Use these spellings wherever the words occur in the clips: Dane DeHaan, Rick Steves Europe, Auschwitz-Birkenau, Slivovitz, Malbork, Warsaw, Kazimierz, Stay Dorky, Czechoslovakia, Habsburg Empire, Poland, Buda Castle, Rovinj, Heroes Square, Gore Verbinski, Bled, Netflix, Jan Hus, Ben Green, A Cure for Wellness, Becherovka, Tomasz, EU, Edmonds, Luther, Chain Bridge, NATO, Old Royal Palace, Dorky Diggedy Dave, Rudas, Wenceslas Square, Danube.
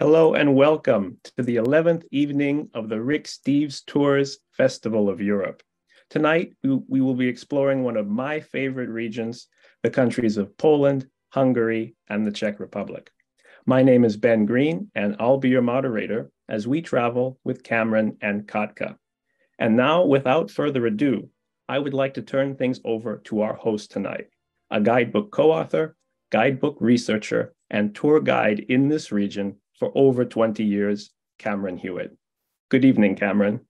Hello and welcome to the 11th evening of the Rick Steves Tours Festival of Europe. Tonight, we will be exploring one of my favorite regions, the countries of Poland, Hungary, and the Czech Republic. My name is Ben Green, and I'll be your moderator as we travel with Cameron and Katka. And now, without further ado, I would like to turn things over to our host tonight, a guidebook co-author, guidebook researcher, and tour guide in this region for over 20 years, Cameron Hewitt. Good evening, Cameron.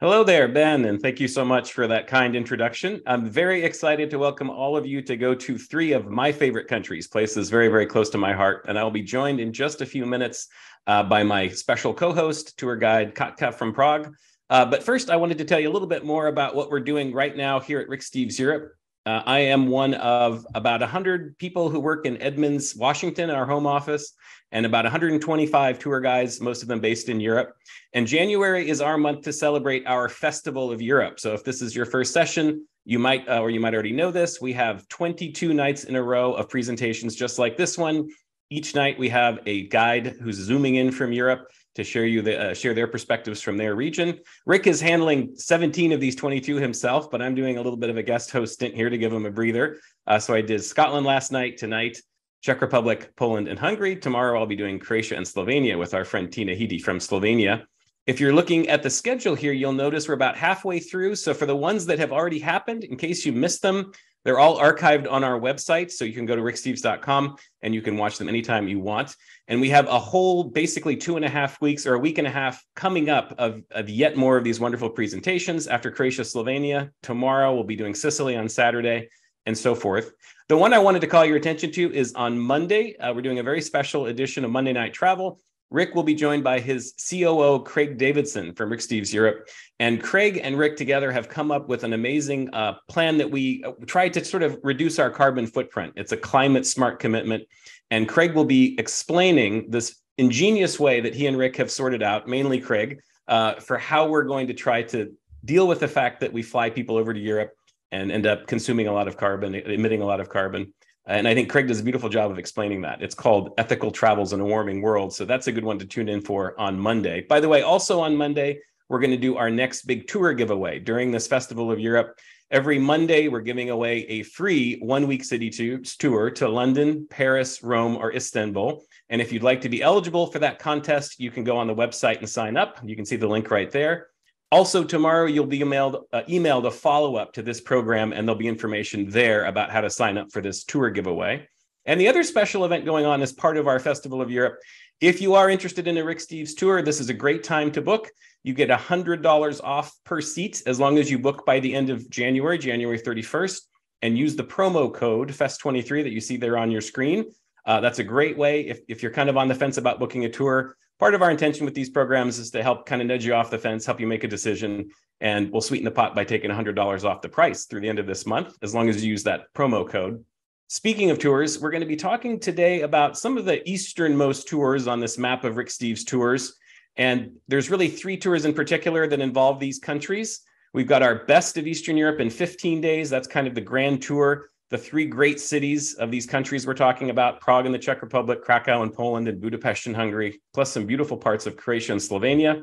Hello there, Ben, and thank you so much for that kind introduction. I'm very excited to welcome all of you to go to three of my favorite countries, places very, very close to my heart, and I'll be joined in just a few minutes by my special co-host, tour guide Katka from Prague. But first, I wanted to tell you a little bit more about what we're doing right now here at Rick Steves Europe. I am one of about 100 people who work in Edmonds, Washington, our home office, and about 125 tour guides, most of them based in Europe. And January is our month to celebrate our Festival of Europe. So if this is your first session, you might or you might already know this. We have 22 nights in a row of presentations just like this one. Each night we have a guide who's zooming in from Europe to share their perspectives from their region. Rick is handling 17 of these 22 himself, but I'm doing a little bit of a guest host stint here to give him a breather. So I did Scotland last night, tonight, Czech Republic, Poland, and Hungary. Tomorrow I'll be doing Croatia and Slovenia with our friend Tina Hidi from Slovenia. If you're looking at the schedule here, you'll notice we're about halfway through. So for the ones that have already happened, in case you missed them, they're all archived on our website, so you can go to ricksteves.com and you can watch them anytime you want. And we have a whole, basically 2.5 weeks or a week and a half coming up of yet more of these wonderful presentations. After Croatia, Slovenia, tomorrow we'll be doing Sicily on Saturday and so forth. The one I wanted to call your attention to is on Monday. We're doing a very special edition of Monday Night Travel. Rick will be joined by his COO, Craig Davidson from Rick Steves Europe. And Craig and Rick together have come up with an amazing plan that we try to sort of reduce our carbon footprint. It's a climate smart commitment. And Craig will be explaining this ingenious way that he and Rick have sorted out, mainly Craig, for how we're going to try to deal with the fact that we fly people over to Europe and end up consuming a lot of carbon, emitting a lot of carbon. And I think Craig does a beautiful job of explaining that. It's called Ethical Travels in a Warming World. So that's a good one to tune in for on Monday. By the way, also on Monday, we're going to do our next big tour giveaway during this Festival of Europe. Every Monday, we're giving away a free one-week city tour to London, Paris, Rome, or Istanbul. And if you'd like to be eligible for that contest, you can go on the website and sign up. You can see the link right there. Also, tomorrow you'll be emailed a follow-up to this program, and there'll be information there about how to sign up for this tour giveaway. And the other special event going on as part of our Festival of Europe, if you are interested in a Rick Steves tour, this is a great time to book. You get $100 off per seat as long as you book by the end of January, January 31st, and use the promo code FEST23 that you see there on your screen. That's a great way if you're kind of on the fence about booking a tour. Part of our intention with these programs is to help kind of nudge you off the fence, help you make a decision, and we'll sweeten the pot by taking $100 off the price through the end of this month, as long as you use that promo code. Speaking of tours, we're going to be talking today about some of the easternmost tours on this map of Rick Steves Tours, and there's really three tours in particular that involve these countries. We've got our Best of Eastern Europe in 15 days. That's kind of the grand tour. The three great cities of these countries we're talking about, Prague in the Czech Republic, Krakow in Poland, and Budapest in Hungary, plus some beautiful parts of Croatia and Slovenia.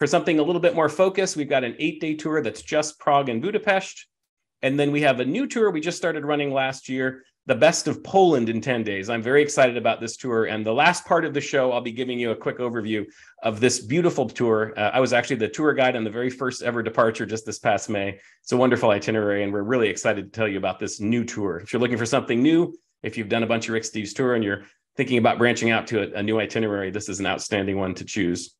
For something a little bit more focused, we've got an 8-day tour that's just Prague and Budapest. And then we have a new tour we just started running last year, the Best of Poland in 10 days. I'm very excited about this tour. And the last part of the show, I'll be giving you a quick overview of this beautiful tour. I was actually the tour guide on the very first ever departure just this past May. It's a wonderful itinerary, and we're really excited to tell you about this new tour. If you're looking for something new, if you've done a bunch of Rick Steves tour and you're thinking about branching out to a new itinerary, this is an outstanding one to choose.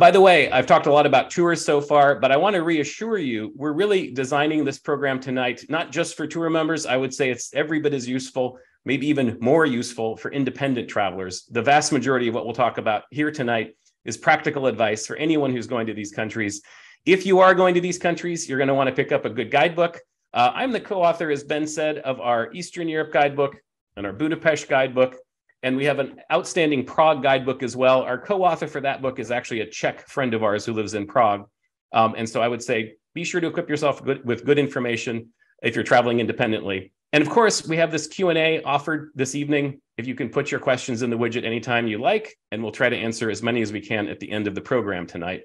By the way, I've talked a lot about tours so far, but I want to reassure you, we're really designing this program tonight, not just for tour members. I would say it's every bit as useful, maybe even more useful for independent travelers. The vast majority of what we'll talk about here tonight is practical advice for anyone who's going to these countries. If you are going to these countries, you're going to want to pick up a good guidebook. I'm the co-author, as Ben said, of our Eastern Europe guidebook and our Budapest guidebook. And we have an outstanding Prague guidebook as well. Our co-author for that book is actually a Czech friend of ours who lives in Prague. And so I would say, be sure to equip yourself with good information if you're traveling independently. And of course, we have this Q&A offered this evening. If you can put your questions in the widget anytime you like, and we'll try to answer as many as we can at the end of the program tonight.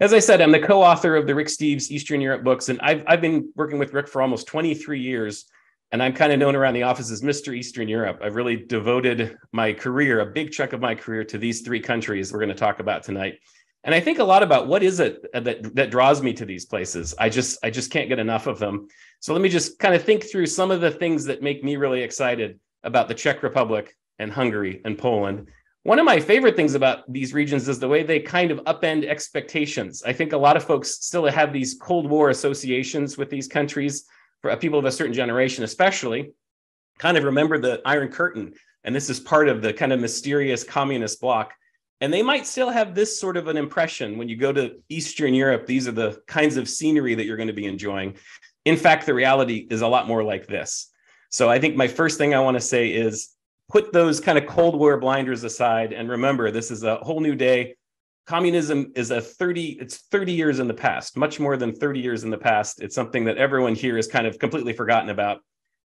As I said, I'm the co-author of the Rick Steves Eastern Europe books, and I've been working with Rick for almost 23 years, and I'm kind of known around the office as Mr. Eastern Europe. I've really devoted my career, a big chunk of my career, to these three countries we're going to talk about tonight. And I think a lot about what is it that draws me to these places. I just can't get enough of them. So let me just kind of think through some of the things that make me really excited about the Czech Republic and Hungary and Poland. One of my favorite things about these regions is the way they kind of upend expectations. I think a lot of folks still have these Cold War associations with these countries. For people of a certain generation especially, kind of remember the Iron Curtain, and this is part of the kind of mysterious communist bloc. And they might still have this sort of an impression when you go to Eastern Europe, these are the kinds of scenery that you're going to be enjoying. In fact, the reality is a lot more like this. So I think my first thing I want to say is, put those kind of Cold War blinders aside and remember, this is a whole new day. Communism is it's 30 years in the past, much more than 30 years in the past. It's something that everyone here is kind of completely forgotten about.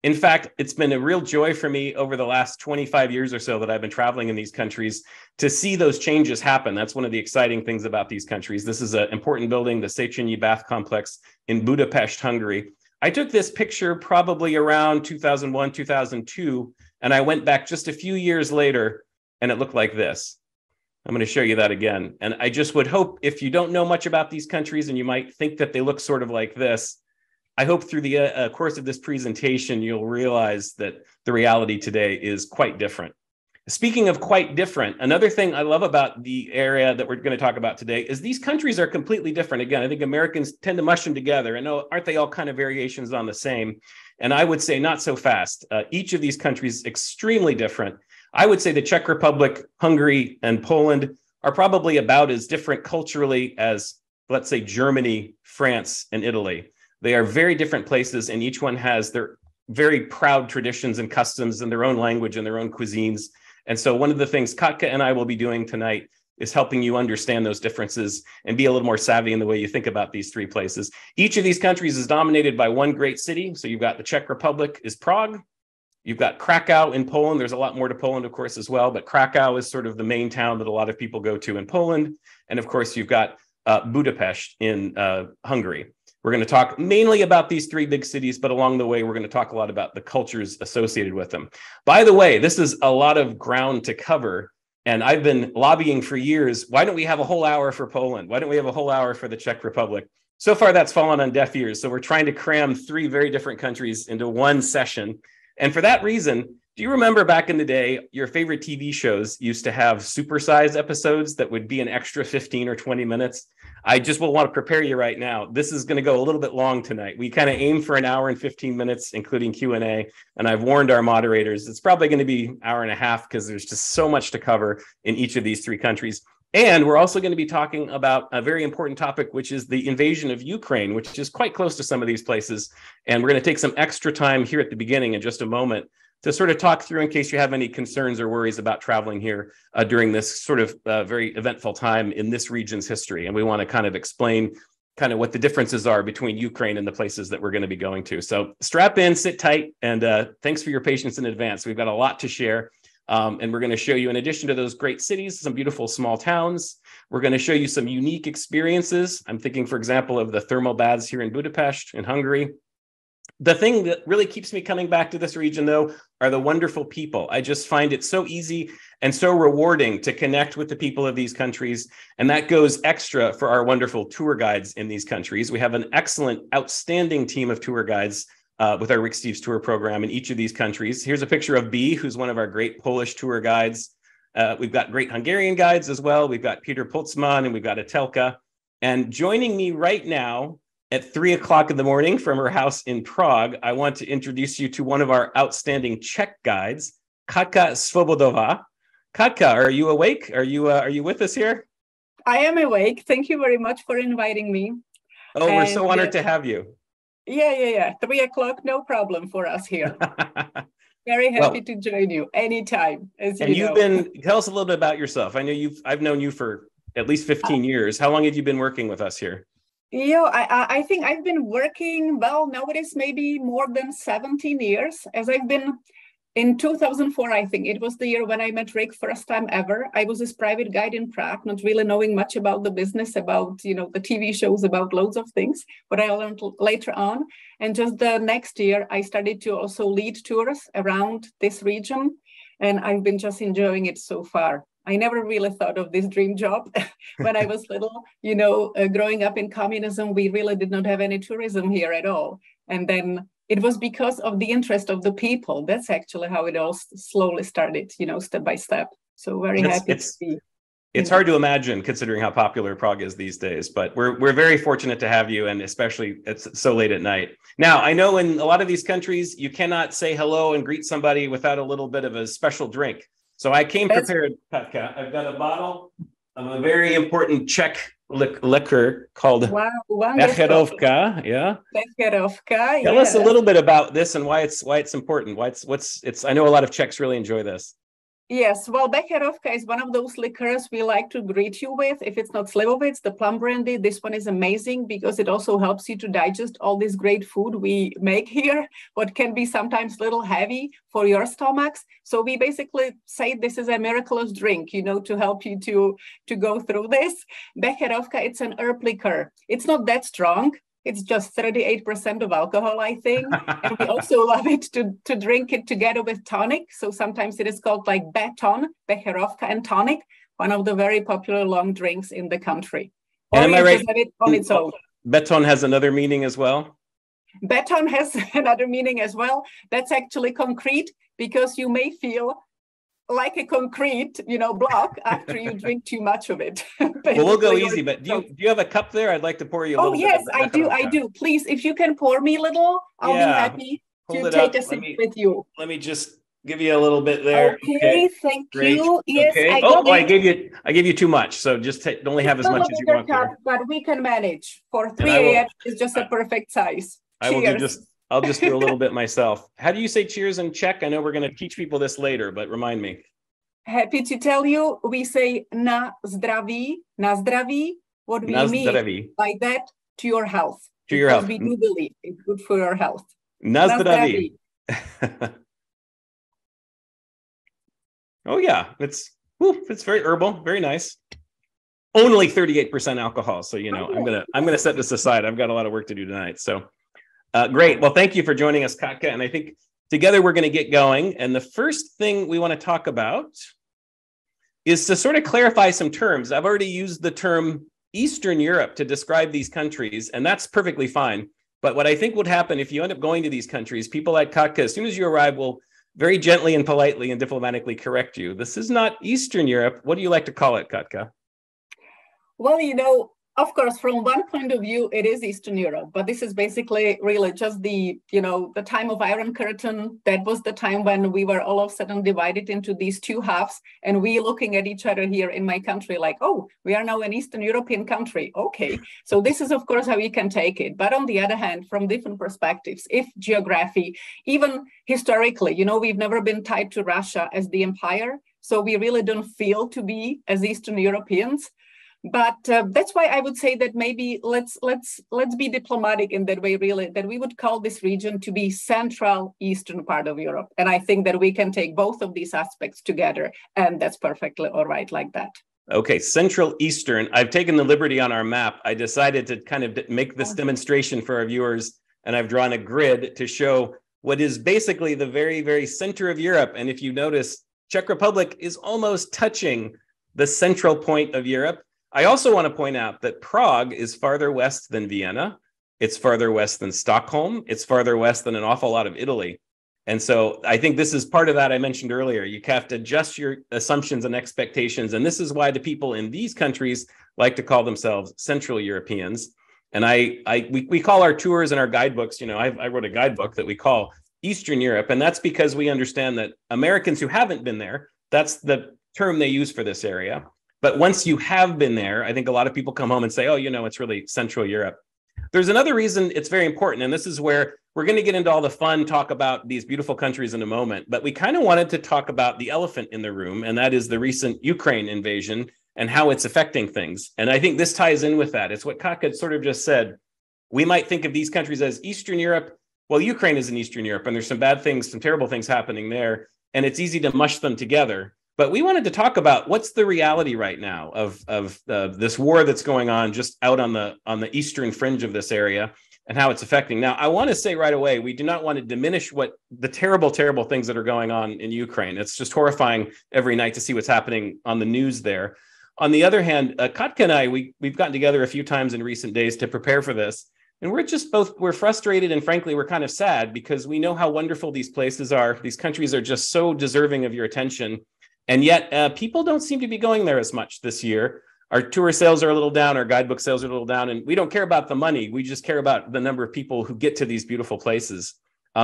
In fact, it's been a real joy for me over the last 25 years or so that I've been traveling in these countries to see those changes happen. That's one of the exciting things about these countries. This is an important building, the Széchenyi Bath complex in Budapest, Hungary. I took this picture probably around 2001, 2002, and I went back just a few years later, and it looked like this. I'm going to show you that again. And I just would hope, if you don't know much about these countries and you might think that they look sort of like this, I hope through the course of this presentation, you'll realize that the reality today is quite different. Speaking of quite different, another thing I love about the area that we're going to talk about today is these countries are completely different. Again, I think Americans tend to mush them together, and aren't they all kind of variations on the same? And I would say not so fast. Each of these countries extremely different. I would say the Czech Republic, Hungary, and Poland are probably about as different culturally as, let's say, Germany, France, and Italy. They are very different places, and each one has their very proud traditions and customs and their own language and their own cuisines. And so one of the things Katka and I will be doing tonight is helping you understand those differences and be a little more savvy in the way you think about these three places. Each of these countries is dominated by one great city. So you've got the Czech Republic is Prague. You've got Krakow in Poland. There's a lot more to Poland, of course, as well. But Krakow is sort of the main town that a lot of people go to in Poland. And of course, you've got Budapest in Hungary. We're going to talk mainly about these three big cities, but along the way, we're going to talk a lot about the cultures associated with them. By the way, this is a lot of ground to cover, and I've been lobbying for years. Why don't we have a whole hour for Poland? Why don't we have a whole hour for the Czech Republic? So far, that's fallen on deaf ears. So we're trying to cram three very different countries into one session. And for that reason, do you remember back in the day, your favorite TV shows used to have supersized episodes that would be an extra 15 or 20 minutes? I just will want to prepare you right now. This is going to go a little bit long tonight. We kind of aim for an hour and 15 minutes, including Q&A. And I've warned our moderators, it's probably going to be an hour and a half because there's just so much to cover in each of these three countries. And we're also going to be talking about a very important topic, which is the invasion of Ukraine, which is quite close to some of these places. And we're going to take some extra time here at the beginning in just a moment to sort of talk through in case you have any concerns or worries about traveling here during this sort of very eventful time in this region's history. And we want to kind of explain kind of what the differences are between Ukraine and the places that we're going to be going to. So strap in, sit tight, and thanks for your patience in advance. We've got a lot to share. And we're going to show you, in addition to those great cities, some beautiful small towns. We're going to show you some unique experiences. I'm thinking, for example, of the thermal baths here in Budapest, in Hungary. The thing that really keeps me coming back to this region, though, are the wonderful people. I just find it so easy and so rewarding to connect with the people of these countries. And that goes extra for our wonderful tour guides in these countries. We have an excellent, outstanding team of tour guides with our Rick Steves tour program in each of these countries. Here's a picture of B, who's one of our great Polish tour guides. We've got great Hungarian guides as well. We've got Peter Pultzmann and we've got Atelka. And joining me right now at 3 o'clock in the morning from her house in Prague, I want to introduce you to one of our outstanding Czech guides, Katka Svobodová. Katka, are you awake? Are you with us here? I am awake. Thank you very much for inviting me. Oh, we're so honored to have you. Yeah. 3 o'clock, no problem for us here. Very happy to join you anytime. Tell us a little bit about yourself. I've known you for at least 15 years. How long have you been working with us here? Yeah, I think I've been working, well, nowadays maybe more than 17 years, as I've been in 2004, I think it was the year when I met Rick first time ever. I was his private guide in Prague, not really knowing much about the business, about, you know, the TV shows, about loads of things, but I learned later on. And just the next year, I started to also lead tours around this region, and I've been just enjoying it so far. I never really thought of this dream job when I was little, you know, growing up in communism, we really did not have any tourism here at all. And then it was because of the interest of the people. That's actually how it all slowly started, you know, step by step. So very happy to see. It's hard to imagine considering how popular Prague is these days, but we're very fortunate to have you, and especially it's so late at night. Now, I know in a lot of these countries, you cannot say hello and greet somebody without a little bit of a special drink. So I came prepared, Katka. I've got a bottle of a very important Czech liquor called Becherovka. Yeah. Becherovka. Tell us a little bit about this and why it's important. I know a lot of Czechs really enjoy this. Yes, well, Becherovka is one of those liquors we like to greet you with. If it's not Slivovitz, the plum brandy, this one is amazing because it also helps you to digest all this great food we make here, what can be sometimes a little heavy for your stomachs. So we basically say this is a miraculous drink, you know, to help you to go through this. Becherovka, it's an herb liquor. It's not that strong. It's just 38% of alcohol, I think. And we also love it to drink it together with tonic. So sometimes it is called like beton, Becherovka and tonic, one of the very popular long drinks in the country. Or am I right? Have it on its own. Beton has another meaning as well? Beton has another meaning as well. That's actually concrete, because you may feel like a concrete, you know, block after you drink too much of it. Well, we'll go easy, but do you have a cup there? I'd like to pour you a little. Oh, yes, bit of that. I do. Please, if you can pour me a little, I'll be happy to take a sip with you. Let me just give you a little bit there. Okay, thank you. Yes, okay. I gave you too much, so just only have as much as you want. Cup, but we can manage. For 3 a.m. is just a perfect size. I'll just do a little bit myself. How do you say cheers in Czech? I know we're going to teach people this later, but remind me. Happy to tell you, we say na zdraví, what we mean by that, to your health. To your health. We do believe it's good for your health. Na zdraví. Oh yeah, it's very herbal, very nice. Only 38% alcohol, so you know, I'm gonna set this aside. I've got a lot of work to do tonight, so. Great. Well, thank you for joining us, Katka. And I think together we're going to get going. And the first thing we want to talk about is to sort of clarify some terms. I've already used the term Eastern Europe to describe these countries, and that's perfectly fine. But what I think would happen if you end up going to these countries, people like Katka, as soon as you arrive, will very gently and politely and diplomatically correct you. This is not Eastern Europe. What do you like to call it, Katka? Well, you know, of course, from one point of view, it is Eastern Europe, but this is basically really just the, you know, the time of Iron Curtain. That was the time when we were all of a sudden divided into these two halves, and we looking at each other here in my country like, oh, we are now an Eastern European country. Okay, so this is, of course, how you can take it. But on the other hand, from different perspectives, if geography, even historically, you know, we've never been tied to Russia as the empire, so we really don't feel to be as Eastern Europeans. But that's why I would say that maybe let's be diplomatic in that way, really, that we would call this region to be central eastern part of Europe. And I think that we can take both of these aspects together, and that's perfectly all right like that. Okay, central eastern. I've taken the liberty on our map. I decided to kind of make this demonstration for our viewers, and I've drawn a grid to show what is basically the very, very center of Europe. And if you notice, Czech Republic is almost touching the central point of Europe. I also want to point out that Prague is farther west than Vienna. It's farther west than Stockholm. It's farther west than an awful lot of Italy. And so I think this is part of that I mentioned earlier. You have to adjust your assumptions and expectations. And this is why the people in these countries like to call themselves Central Europeans. And we call our tours and our guidebooks, you know, I wrote a guidebook that we call Eastern Europe. And that's because we understand that Americans who haven't been there, that's the term they use for this area. But once you have been there, I think a lot of people come home and say, oh, you know, it's really Central Europe. There's another reason it's very important. And this is where we're going to get into all the fun talk about these beautiful countries in a moment. But we kind of wanted to talk about the elephant in the room, and that is the recent Ukraine invasion and how it's affecting things. And I think this ties in with that. It's what Katka sort of just said. We might think of these countries as Eastern Europe. Well, Ukraine is in Eastern Europe, and there's some bad things, some terrible things happening there. And it's easy to mush them together. But we wanted to talk about what's the reality right now of this war that's going on just out on the eastern fringe of this area and how it's affecting. Now, I want to say right away, we do not want to diminish what the terrible, terrible things that are going on in Ukraine. It's just horrifying every night to see what's happening on the news there. On the other hand, Katka and I, we've gotten together a few times in recent days to prepare for this. And we're frustrated, and frankly, we're kind of sad because we know how wonderful these places are. These countries are just so deserving of your attention. And yet people don't seem to be going there as much this year. Our tour sales are a little down, our guidebook sales are a little down, and we don't care about the money. We just care about the number of people who get to these beautiful places.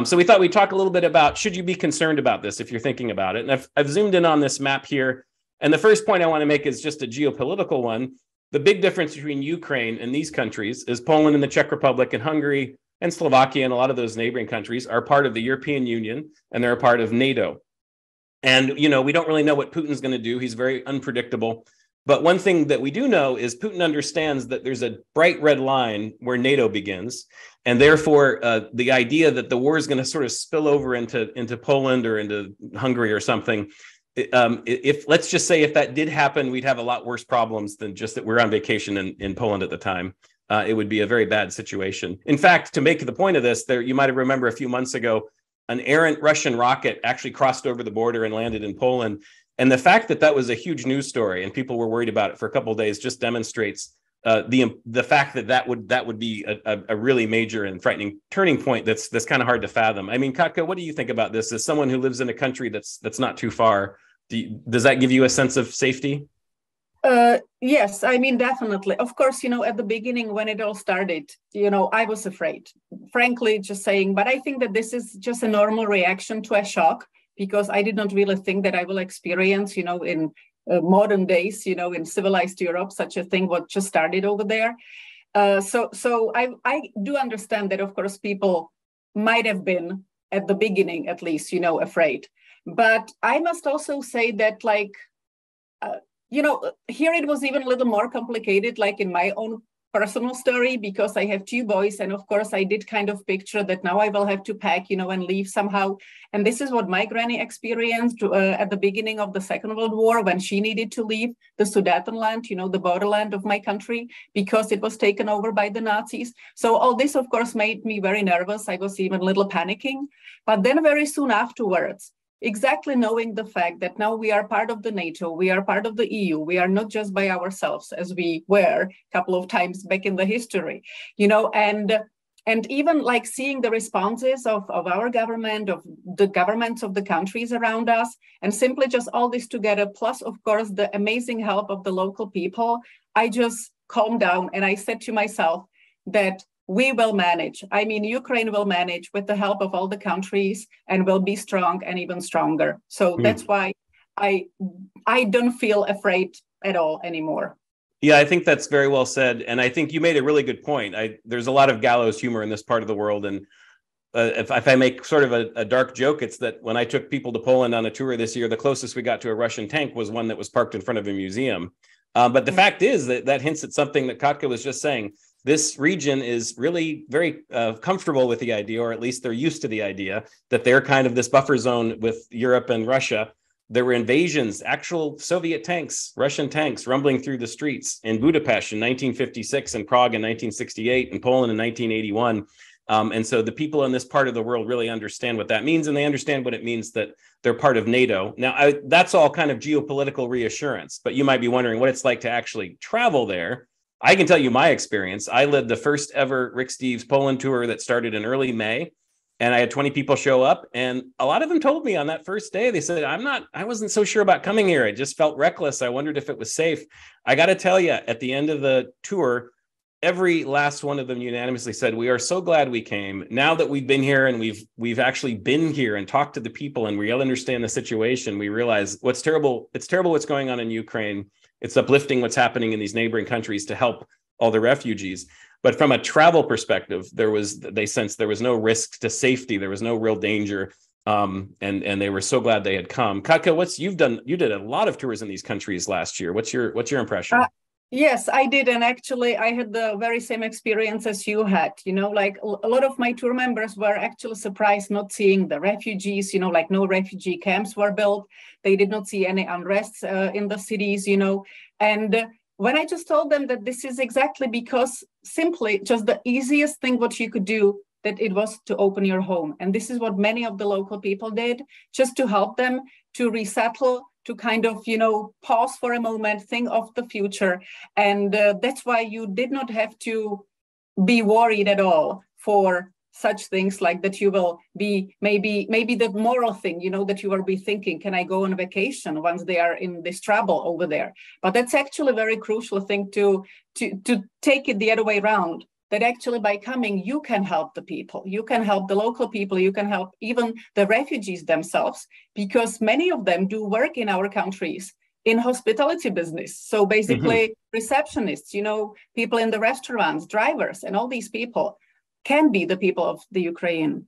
So we thought we'd talk a little bit about, should you be concerned about this if you're thinking about it? And I've zoomed in on this map here. And the first point I want to make is just a geopolitical one. The big difference between Ukraine and these countries is Poland and the Czech Republic and Hungary and Slovakia and a lot of those neighboring countries are part of the European Union and they're a part of NATO. And, you know, we don't really know what Putin's going to do. He's very unpredictable. But one thing that we do know is Putin understands that there's a bright red line where NATO begins. And therefore, the idea that the war is going to sort of spill over into Poland or into Hungary or something, if let's just say if that did happen, we'd have a lot worse problems than just that we're on vacation in Poland at the time. It would be a very bad situation. In fact, to make the point of this, there you might remember a few months ago, an errant Russian rocket actually crossed over the border and landed in Poland. And the fact that that was a huge news story and people were worried about it for a couple of days just demonstrates the fact that would be a really major and frightening turning point that's kind of hard to fathom. I mean, Katka, what do you think about this? As someone who lives in a country that's not too far, does that give you a sense of safety? Yes, I mean, definitely. Of course, you know, at the beginning when it all started, you know, I was afraid, frankly, just saying, but I think that this is just a normal reaction to a shock because I did not really think that I will experience, you know, in modern days, you know, in civilized Europe, such a thing what just started over there. So I do understand that, of course, people might have been at the beginning, at least, you know, afraid. But I must also say that, like, you know, here it was even a little more complicated, like in my own personal story, because I have two boys. And of course, I did kind of picture that now I will have to pack, you know, and leave somehow. And this is what my granny experienced at the beginning of the Second World War when she needed to leave the Sudetenland, you know, the borderland of my country, because it was taken over by the Nazis. So all this, of course, made me very nervous. I was even a little panicking. But then very soon afterwards, exactly knowing the fact that now we are part of the NATO, we are part of the EU, we are not just by ourselves as we were a couple of times back in the history, you know, and even like seeing the responses of our government, of the governments of the countries around us, and simply just all this together, plus, of course, the amazing help of the local people, I just calmed down and I said to myself that we will manage. I mean, Ukraine will manage with the help of all the countries and will be strong and even stronger. So that's why I don't feel afraid at all anymore. Yeah, I think that's very well said. And I think you made a really good point. There's a lot of gallows humor in this part of the world. And if I make sort of a dark joke, it's that when I took people to Poland on a tour this year, the closest we got to a Russian tank was one that was parked in front of a museum. But the fact is that hints at something that Katka was just saying. This region is really very comfortable with the idea, or at least they're used to the idea that they're kind of this buffer zone with Europe and Russia. There were invasions, actual Soviet tanks, Russian tanks rumbling through the streets in Budapest in 1956 and Prague in 1968 and Poland in 1981. And so the people in this part of the world really understand what that means, and they understand what it means that they're part of NATO. Now, that's all kind of geopolitical reassurance, but you might be wondering what it's like to actually travel there. I can tell you my experience. I led the first ever Rick Steves Poland tour that started in early May, and I had 20 people show up, and a lot of them told me on that first day, they said, I wasn't so sure about coming here. I just felt reckless. I wondered if it was safe. I got to tell you, at the end of the tour, every last one of them unanimously said, we are so glad we came. Now that we've been here and we've actually been here and talked to the people and we understand the situation, we realize it's terrible what's going on in Ukraine. It's uplifting what's happening in these neighboring countries to help all the refugees. But from a travel perspective, they sensed there was no risk to safety. There was no real danger. And they were so glad they had come. Katka, you did a lot of tours in these countries last year. What's your impression? Yes, I did. And actually, I had the very same experience as you had, like a lot of my tour members were actually surprised not seeing the refugees, like no refugee camps were built. They did not see any unrest in the cities, and when I just told them that this is exactly because simply just the easiest thing what you could do, that it was to open your home. And this is what many of the local people did, just to help them to resettle, to kind of, pause for a moment, think of the future. And that's why you did not have to be worried at all for such things like that you will be maybe the moral thing, that you will be thinking, can I go on vacation once they are in this trouble over there? But that's actually a very crucial thing to take it the other way around, that actually by coming, you can help the people, you can help the local people, you can help even the refugees themselves, because many of them do work in our countries in hospitality business. So basically receptionists, people in the restaurants, drivers, and all these people can be the people of the Ukraine.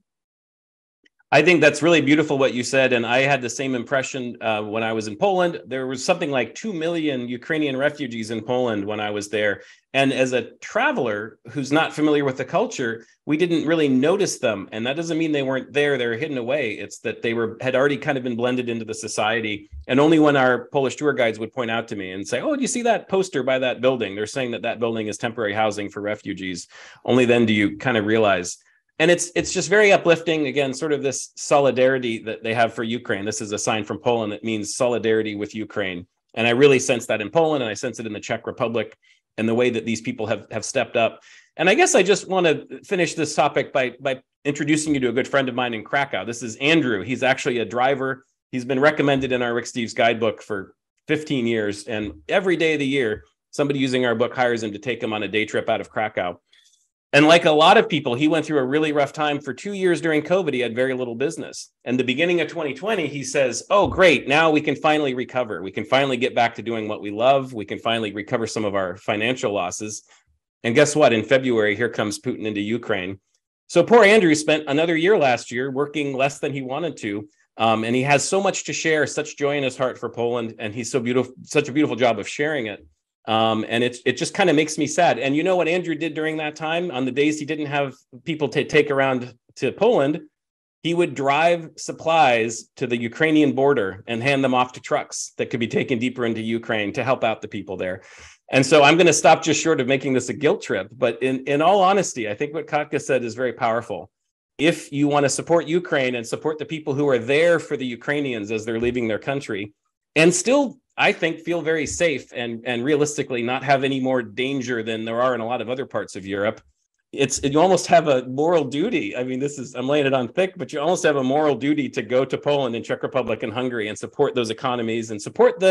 I think that's really beautiful what you said. And I had the same impression when I was in Poland. There was something like 2 million Ukrainian refugees in Poland when I was there. And as a traveler who's not familiar with the culture, we didn't really notice them. And that doesn't mean they weren't there. They were hidden away. It's that they had already kind of been blended into the society. And only when our Polish tour guides would point out to me and say, oh, do you see that poster by that building? They're saying that that building is temporary housing for refugees. Only then do you kind of realize. And it's just very uplifting, again, sort of this solidarity that they have for Ukraine. This is a sign from Poland that means solidarity with Ukraine. And I really sense that in Poland, and I sense it in the Czech Republic and the way that these people have stepped up. And I guess I just want to finish this topic by introducing you to a good friend of mine in Krakow. This is Andrew. He's actually a driver. He's been recommended in our Rick Steves guidebook for 15 years. And every day of the year, somebody using our book hires him to take him on a day trip out of Krakow. And like a lot of people, he went through a really rough time for 2 years during COVID. He had very little business. And the beginning of 2020, he says, oh, great. Now we can finally recover. We can finally get back to doing what we love. We can finally recover some of our financial losses. And guess what? In February, here comes Putin into Ukraine. So poor Andrew spent another year last year working less than he wanted to. And he has so much to share, such joy in his heart for Poland. And he's so beautiful, such a beautiful job of sharing it. And it just kind of makes me sad. And you know what Andrew did during that time? On the days he didn't have people to take around to Poland, he would drive supplies to the Ukrainian border and hand them off to trucks that could be taken deeper into Ukraine to help out the people there. And so I'm going to stop just short of making this a guilt trip. But in all honesty, I think what Katka said is very powerful. If you want to support Ukraine and support the people who are there for the Ukrainians as they're leaving their country, and still, I think, feel very safe and realistically not have any more danger than there are in a lot of other parts of Europe. You almost have a moral duty. I mean, I'm laying it on thick, but you almost have a moral duty to go to Poland and Czech Republic and Hungary and support those economies and support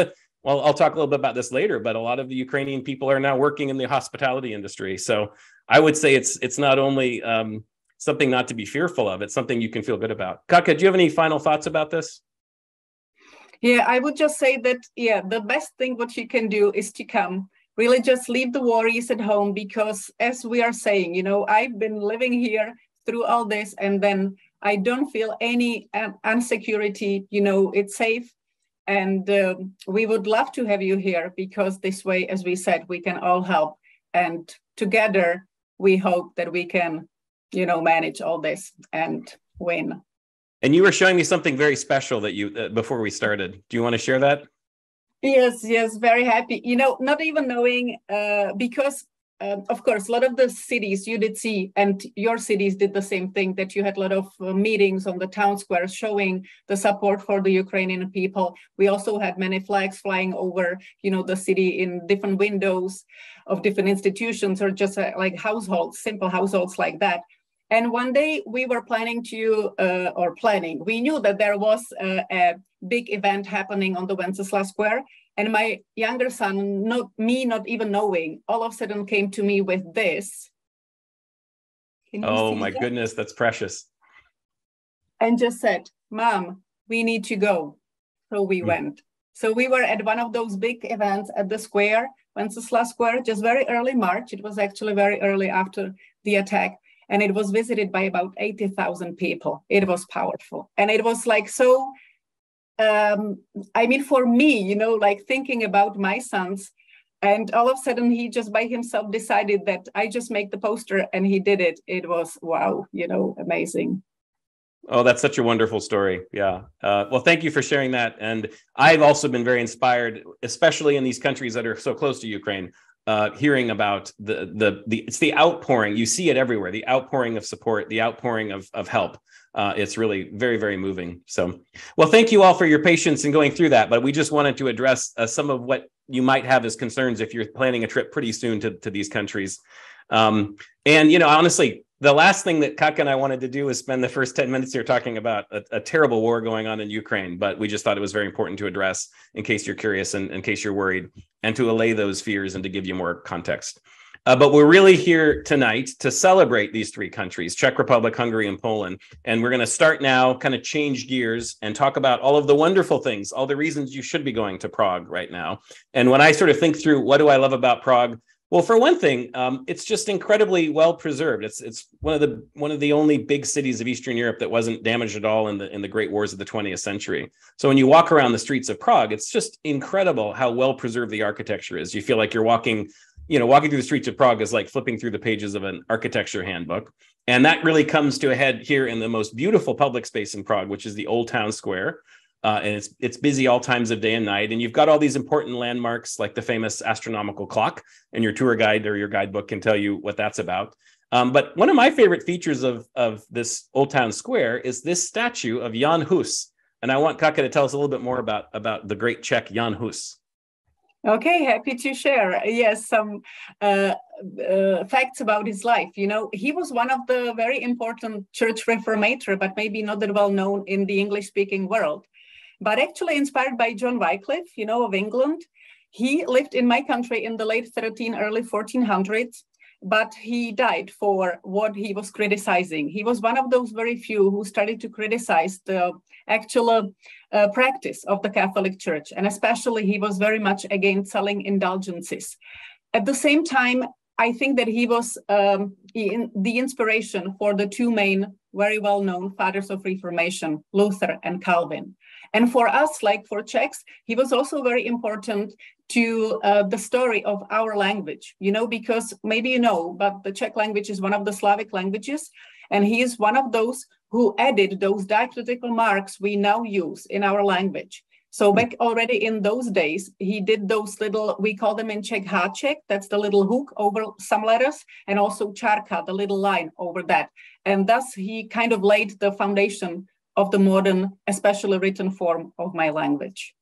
well, I'll talk a little bit about this later, but a lot of the Ukrainian people are now working in the hospitality industry. So I would say it's not only something not to be fearful of, it's something you can feel good about. Katka, do you have any final thoughts about this? Yeah, I would just say that, the best thing what you can do is to come. Really just leave the worries at home, because as we are saying, I've been living here through all this, and then I don't feel any insecurity, it's safe. And we would love to have you here, because this way, as we said, we can all help. And together, we hope that we can, manage all this and win. And you were showing me something very special that you, before we started. Do you want to share that? Yes, very happy. Not even knowing, because of course, a lot of the cities you did see, and your cities did the same thing, that you had a lot of meetings on the town square showing the support for the Ukrainian people. We also had many flags flying over, the city in different windows of different institutions, or just like households, simple households like that. And one day we were planning. We knew that there was a big event happening on the Wenceslas Square. And my younger son, not even knowing, all of a sudden came to me with this. Oh my goodness, that's precious. And just said, Mom, we need to go. So we went. So we were at one of those big events at the square, Wenceslas Square, just very early March. It was actually very early after the attack. and it was visited by about 80,000 people. It was powerful. And it was like, so, I mean, for me, you know, like thinking about my sons, and all of a sudden he just by himself decided that I just make the poster, and he did it. It was, wow, you know, amazing. Oh, that's such a wonderful story. Yeah. Well, thank you for sharing that. And I've also been very inspired, especially in these countries that are so close to Ukraine, hearing about it's the outpouring. You see it everywhere, the outpouring of support, the outpouring of help. It's really very, very moving. So, well, thank you all for your patience in going through that. But we just wanted to address some of what you might have as concerns if you're planning a trip pretty soon to these countries. And, you know, honestly, the last thing that Katka and I wanted to do was spend the first 10 minutes here talking about a terrible war going on in Ukraine, but we just thought it was very important to address in case you're curious and in case you're worried, and to allay those fears and to give you more context. But we're really here tonight to celebrate these three countries, Czech Republic, Hungary, and Poland. And we're going to start now, kind of change gears and talk about all of the wonderful things, all the reasons you should be going to Prague right now. And when I sort of think through what do I love about Prague, well, for one thing, it's just incredibly well preserved. It's one of the only big cities of Eastern Europe that wasn't damaged at all in the great wars of the 20th century. So when you walk around the streets of Prague, it's just incredible how well preserved the architecture is. You feel like you're walking through the streets of Prague is like flipping through the pages of an architecture handbook. And that really comes to a head here in the most beautiful public space in Prague, which is the Old Town Square. And it's busy all times of day and night. And you've got all these important landmarks like the famous astronomical clock, and your tour guide or your guidebook can tell you what that's about. But one of my favorite features of this Old Town Square is this statue of Jan Hus. And I want Katka to tell us a little bit more about the great Czech Jan Hus. Okay, happy to share. Yes, some facts about his life. You know, he was one of the very important church reformator, but maybe not that well known in the English-speaking world. But actually inspired by John Wycliffe, you know, of England. He lived in my country in the late 1300s, early 1400s, but he died for what he was criticizing. He was one of those very few who started to criticize the actual practice of the Catholic Church. And especially he was very much against selling indulgences. At the same time, I think that he was the inspiration for the two main very well-known fathers of Reformation, Luther and Calvin. And for us, like for Czechs, he was also very important to the story of our language, you know, because maybe you know, but the Czech language is one of the Slavic languages, and he is one of those who added those diacritical marks we now use in our language. So back already in those days, he did those little, we call them in Czech háček, that's the little hook over some letters, and also čárka, the little line over that. And thus he kind of laid the foundation of the modern, especially written form of my language.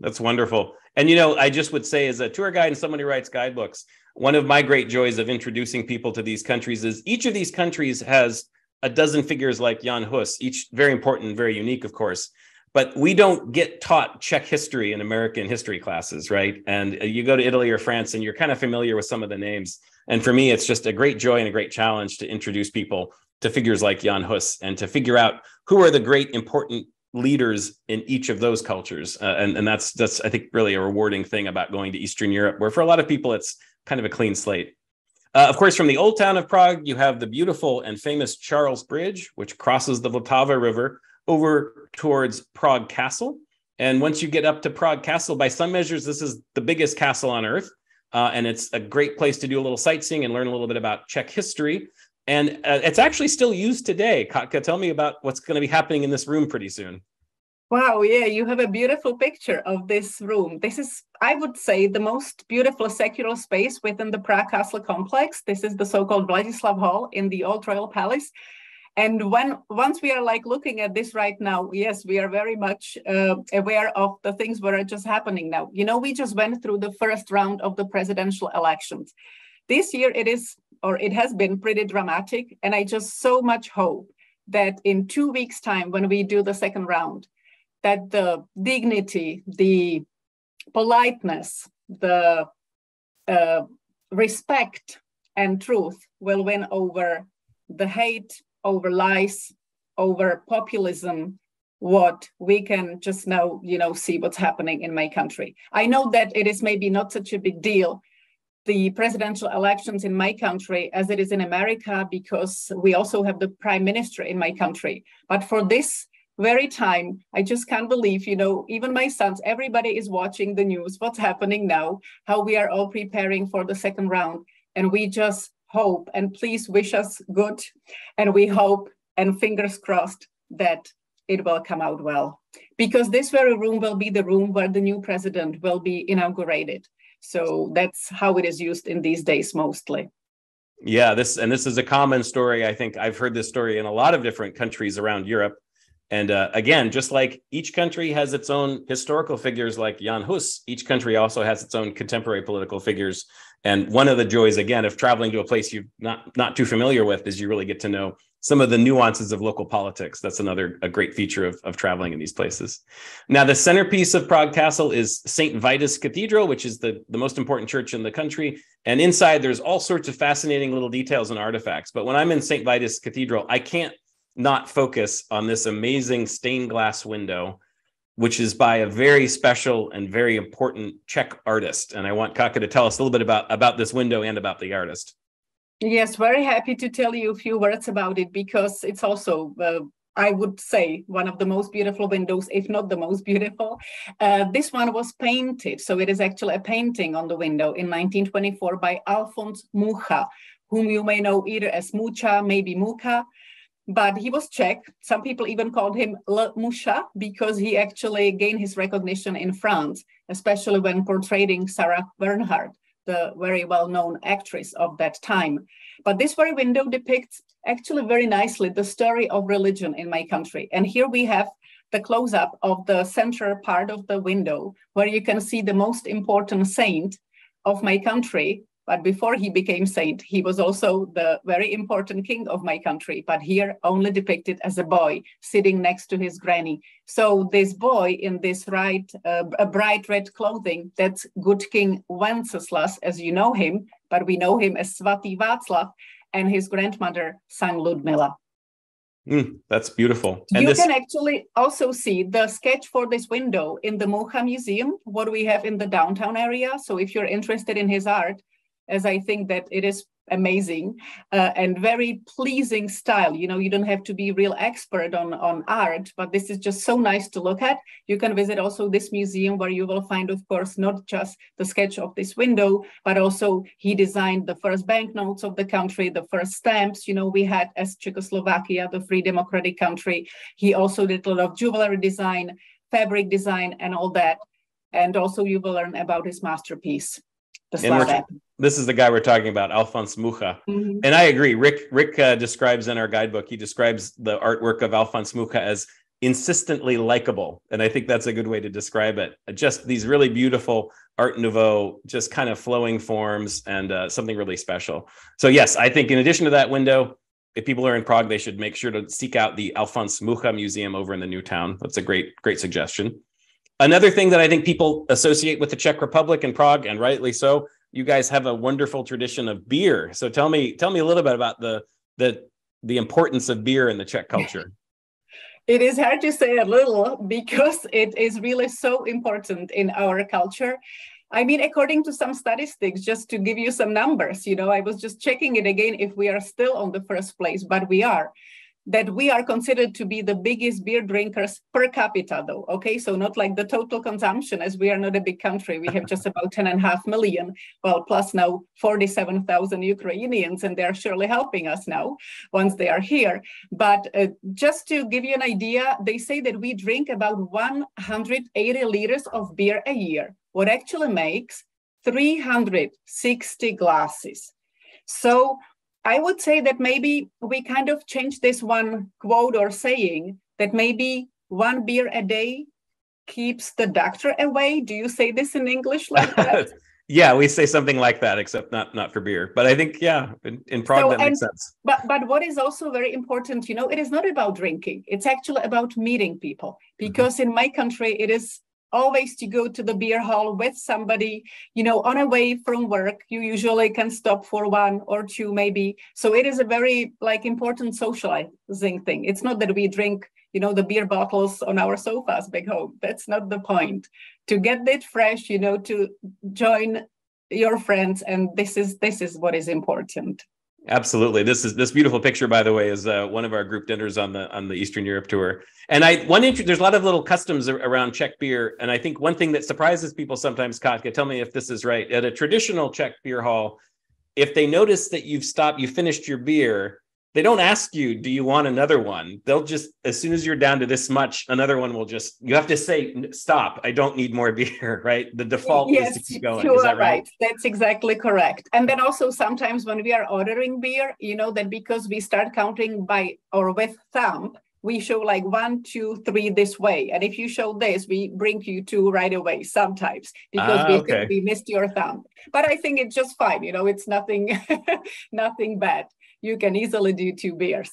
That's wonderful. And, you know, I just would say as a tour guide and someone who writes guidebooks, one of my great joys of introducing people to these countries is each of these countries has a dozen figures like Jan Hus, each very important, very unique, of course. But we don't get taught Czech history in American history classes, right? And you go to Italy or France and you're kind of familiar with some of the names. And for me, it's just a great joy and a great challenge to introduce people to figures like Jan Hus and to figure out who are the great important leaders in each of those cultures. And that's, I think, really a rewarding thing about going to Eastern Europe, where for a lot of people, it's kind of a clean slate. Of course, from the Old Town of Prague, you have the beautiful and famous Charles Bridge, which crosses the Vltava River over towards Prague Castle. And once you get up to Prague Castle, by some measures, this is the biggest castle on earth. And it's a great place to do a little sightseeing and learn a little bit about Czech history. And it's actually still used today. Katka, tell me about what's going to be happening in this room pretty soon. Wow, yeah, you have a beautiful picture of this room. This is, I would say, the most beautiful secular space within the Prague Castle complex. This is the so-called Vladislav Hall in the Old Royal Palace. And once we are like looking at this right now, yes, we are very much aware of the things that are just happening now. You know, we just went through the first round of the presidential elections. This year it has been pretty dramatic. And I just so much hope that in 2 weeks' time, when we do the second round, that the dignity, the politeness, the respect and truth will win over the hate, over lies, over populism, what we can just now, you know, see what's happening in my country. I know that it is maybe not such a big deal the presidential elections in my country as it is in America, because we also have the prime minister in my country. But for this very time, I just can't believe, you know, even my sons, everybody is watching the news, what's happening now, how we are all preparing for the second round. And we just hope, and please wish us good. And we hope and fingers crossed that it will come out well, because this very room will be the room where the new president will be inaugurated. So that's how it is used in these days mostly. Yeah, this is a common story. I think I've heard this story in a lot of different countries around Europe. And again, just like each country has its own historical figures like Jan Hus, each country also has its own contemporary political figures. And one of the joys, again, of traveling to a place you're not too familiar with is you really get to know some of the nuances of local politics. That's a great feature of traveling in these places. Now, the centerpiece of Prague Castle is St. Vitus Cathedral, which is the most important church in the country. And inside, there's all sorts of fascinating little details and artifacts. But when I'm in St. Vitus Cathedral, I can't not focus on this amazing stained glass window, which is by a very special and very important Czech artist. And I want Katka to tell us a little bit about this window and about the artist. Yes, very happy to tell you a few words about it, because it's also, I would say, one of the most beautiful windows, if not the most beautiful. This one was painted, so it is actually a painting on the window in 1924 by Alphonse Mucha, whom you may know either as Mucha, maybe Mucha. But he was Czech. Some people even called him Le Mucha, because he actually gained his recognition in France, especially when portraying Sarah Bernhardt, the very well-known actress of that time. But this very window depicts actually very nicely the story of religion in my country. And here we have the close-up of the center part of the window, where you can see the most important saint of my country. But before he became saint, he was also the very important king of my country, but here only depicted as a boy sitting next to his granny. So this boy in this bright red clothing, that's good King Wenceslas, as you know him, but we know him as Svatý Václav, and his grandmother, St. Ludmila. That's beautiful. And you can actually also see the sketch for this window in the Mucha Museum, what we have in the downtown area. So if you're interested in his art, as I think that it is amazing and very pleasing style. You know, you don't have to be a real expert on art, but this is just so nice to look at. You can visit also this museum, where you will find, of course, not just the sketch of this window, but also he designed the first banknotes of the country, the first stamps, you know, we had as Czechoslovakia, the free democratic country. He also did a lot of jewelry design, fabric design, and all that. And also you will learn about his masterpiece. This is the guy we're talking about, Alphonse Mucha. Mm-hmm. And I agree. Rick describes in our guidebook, he describes the artwork of Alphonse Mucha as insistently likable. And I think that's a good way to describe it. Just these really beautiful Art Nouveau, just kind of flowing forms and something really special. So yes, I think in addition to that window, if people are in Prague, they should make sure to seek out the Alphonse Mucha Museum over in the New Town. That's a great suggestion. Another thing that I think people associate with the Czech Republic and Prague, and rightly so, you guys have a wonderful tradition of beer. So tell me a little bit about the importance of beer in the Czech culture. It is hard to say a little, because it is really so important in our culture. I mean, according to some statistics, just to give you some numbers, you know, I was just checking it again if we are still on the first place, but we are. That we are considered to be the biggest beer drinkers per capita, though, okay? So not like the total consumption, as we are not a big country. We have just about 10.5 million, well, plus now 47,000 Ukrainians, and they're surely helping us now once they are here. But just to give you an idea, they say that we drink about 180 liters of beer a year, what actually makes 360 glasses. So I would say that maybe we kind of change this one quote or saying that maybe one beer a day keeps the doctor away. Do you say this in English like that? Yeah, we say something like that, except not for beer. But I think, yeah, in Prague, so, that makes sense. But what is also very important, you know, it is not about drinking. It's actually about meeting people, because in my country, it is always to go to the beer hall with somebody, you know, on a way from work. You usually can stop for one or two maybe. So it is a very important socializing thing. It's not that we drink, you know, the beer bottles on our sofas back home. That's not the point. To get it fresh, you know, to join your friends, and this is what is important. Absolutely. This beautiful picture, by the way, is one of our group dinners on the Eastern Europe tour. And there's a lot of little customs around Czech beer. And I think one thing that surprises people sometimes, Katka, tell me if this is right. At a traditional Czech beer hall, if they notice that you finished your beer, they don't ask you, do you want another one? They'll just, as soon as you're down to this much, another one will just, you have to say, stop, I don't need more beer, right? The default is to keep going. Is that right? That's exactly correct. And then also sometimes when we are ordering beer, you know that because we start counting by or with thumb, we show like 1, 2, 3 this way. And if you show this, we bring you 2 right away sometimes because think we missed your thumb. But I think it's just fine. You know, it's nothing bad. You can easily do 2 beers.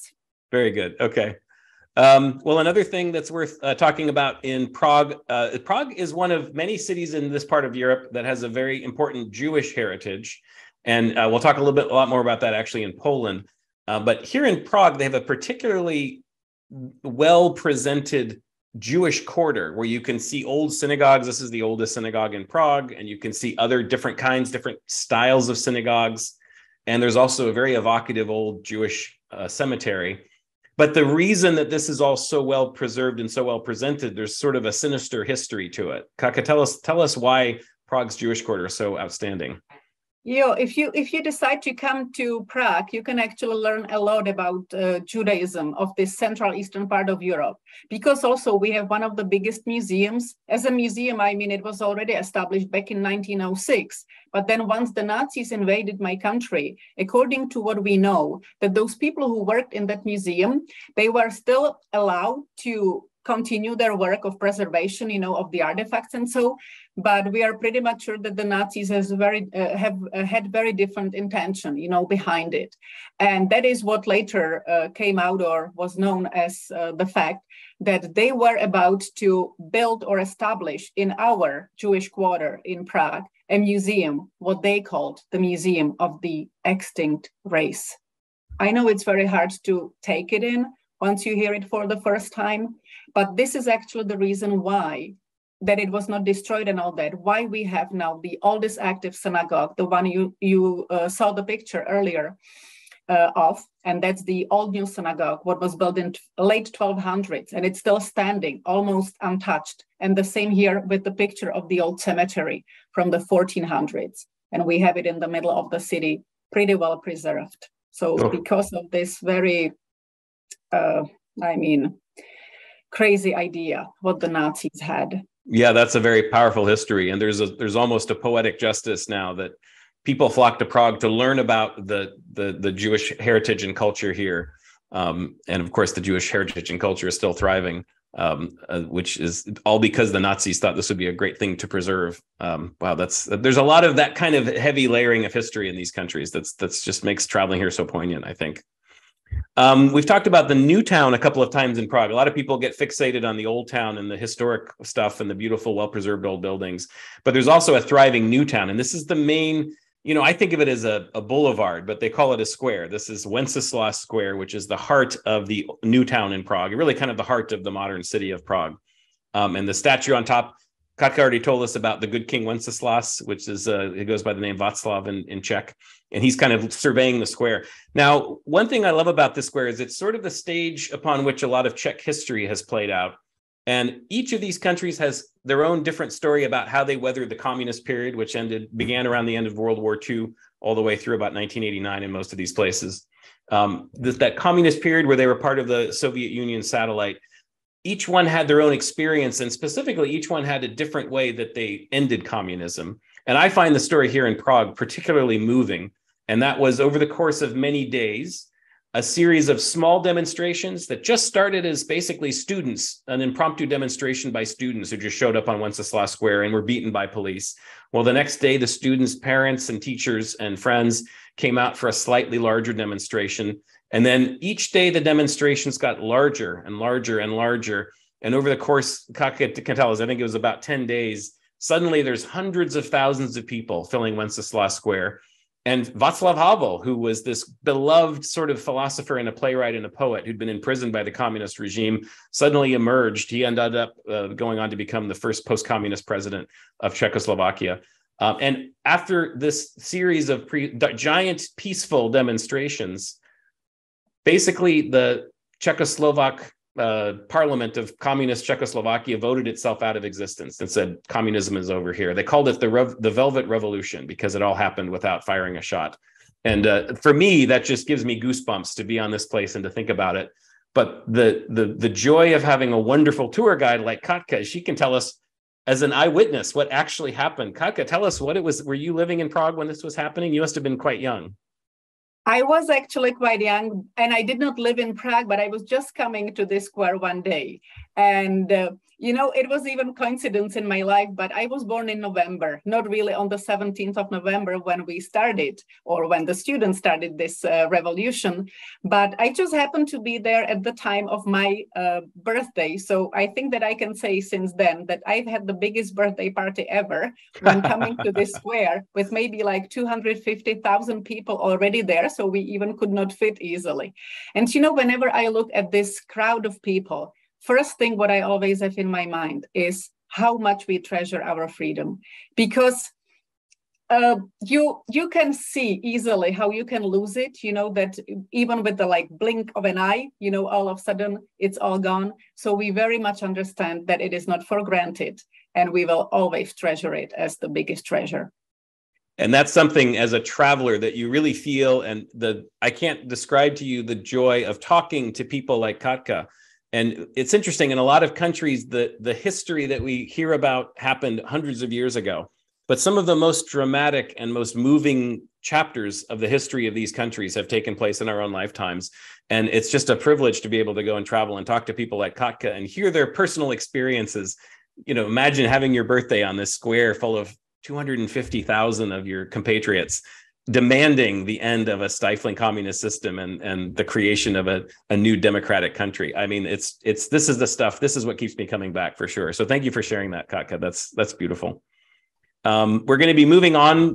Very good. Okay. Well, another thing that's worth talking about in Prague, Prague is one of many cities in this part of Europe that has a very important Jewish heritage. And we'll talk a lot more about that actually in Poland. But here in Prague, they have a particularly well-presented Jewish quarter where you can see old synagogues. This is the oldest synagogue in Prague. And you can see other different kinds, different styles of synagogues. And there's also a very evocative old Jewish cemetery. But the reason that this is all so well preserved and so well presented, there's sort of a sinister history to it. Katka, tell us why Prague's Jewish quarter is so outstanding. If you decide to come to Prague, you can actually learn a lot about Judaism of this central eastern part of Europe, because also we have one of the biggest museums. As a museum, I mean, it was already established back in 1906. But then once the Nazis invaded my country, according to what we know, that those people who worked in that museum, they were still allowed to continue their work of preservation, you know, of the artifacts and so, but we are pretty much sure that the Nazis had very different intention, you know, behind it. And that is what later came out or was known as the fact that they were about to build or establish in our Jewish quarter in Prague, a museum, what they called the Museum of the Extinct Race. I know it's very hard to take it in once you hear it for the first time, but this is actually the reason why that it was not destroyed and all that, why we have now the oldest active synagogue, the one you saw the picture earlier of, and that's the Old New Synagogue, what was built in late 1200s, and it's still standing, almost untouched. And the same here with the picture of the old cemetery from the 1400s. And we have it in the middle of the city, pretty well preserved. So because of this very, crazy idea what the Nazis had. Yeah, that's a very powerful history. And there's almost a poetic justice now that people flock to Prague to learn about the Jewish heritage and culture here. And of course, the Jewish heritage and culture is still thriving, which is all because the Nazis thought this would be a great thing to preserve. Wow, there's a lot of that kind of heavy layering of history in these countries. That's just makes traveling here so poignant, I think. We've talked about the new town a couple of times in Prague. A lot of people get fixated on the old town and the historic stuff and the beautiful, well-preserved old buildings. But there's also a thriving new town. And this is the main, you know, I think of it as a boulevard, but they call it a square. This is Wenceslas Square, which is the heart of the new town in Prague, really kind of the heart of the modern city of Prague. And the statue on top, Katka already told us about the good King Wenceslas, which is, it goes by the name Václav in Czech, and he's kind of surveying the square. Now, one thing I love about this square is it's sort of the stage upon which a lot of Czech history has played out. And each of these countries has their own different story about how they weathered the communist period, which began around the end of World War II, all the way through about 1989 in most of these places. That communist period where they were part of the Soviet Union satellite, each one had their own experience, and specifically each one had a different way that they ended communism. And I find the story here in Prague particularly moving. And that was over the course of many days, a series of small demonstrations that just started as basically students, an impromptu demonstration by students who just showed up on Wenceslas Square and were beaten by police. Well, the next day, the students' parents and teachers and friends came out for a slightly larger demonstration. And then each day the demonstrations got larger and larger and larger. And over the course, Katka can tell us, I think it was about 10 days, suddenly there's hundreds of thousands of people filling Wenceslas Square. And Václav Havel, who was this beloved sort of philosopher and a playwright and a poet who'd been imprisoned by the communist regime, suddenly emerged. He ended up going on to become the first post-communist president of Czechoslovakia. And after this series of giant peaceful demonstrations, basically the Czechoslovak parliament of communist Czechoslovakia voted itself out of existence and said, communism is over here. They called it the Velvet Revolution because it all happened without firing a shot. And for me, that just gives me goosebumps to be on this place and to think about it. But the joy of having a wonderful tour guide like Katka, she can tell us as an eyewitness what actually happened. Katka, tell us what it was. Were you living in Prague when this was happening? You must have been quite young. I was actually quite young, and I did not live in Prague, but I was just coming to this square one day. And, you know, it was even coincidence in my life, but I was born in November, not really on the 17th of November when we started or when the students started this revolution, but I just happened to be there at the time of my birthday. So I think that I can say since then that I've had the biggest birthday party ever when coming to this square with maybe like 250,000 people already there. So we even could not fit easily. And, you know, whenever I look at this crowd of people, first thing what I always have in my mind is how much we treasure our freedom, because you can see easily how you can lose it, you know, that even with the like blink of an eye, you know, all of a sudden it's all gone. So we very much understand that it is not for granted, and we will always treasure it as the biggest treasure. And that's something as a traveler that you really feel. And I can't describe to you the joy of talking to people like Katka. And it's interesting, in a lot of countries, the history that we hear about happened hundreds of years ago. But some of the most dramatic and most moving chapters of the history of these countries have taken place in our own lifetimes. And it's just a privilege to be able to go and travel and talk to people like Katka and hear their personal experiences. You know, imagine having your birthday on this square full of 250,000 of your compatriots, demanding the end of a stifling communist system and the creation of a new democratic country. I mean, this is the stuff, this is what keeps me coming back for sure. So thank you for sharing that, Katka. That's beautiful. We're going to be moving on.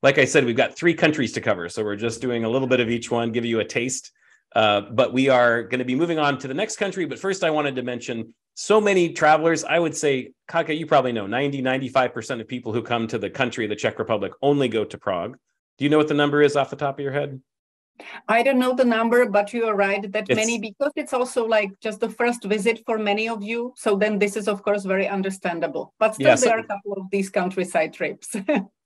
Like I said, we've got three countries to cover. So we're just doing a little bit of each one, give you a taste. But we are going to be moving on to the next country. But first, I wanted to mention so many travelers. I would say, Katka, you probably know 90, 95% of people who come to the country, the Czech Republic, only go to Prague. Do you know what the number is off the top of your head? I don't know the number, but you are right that because it's also like just the first visit for many of you. So then this is, of course, very understandable. But still, there are a couple of these countryside trips.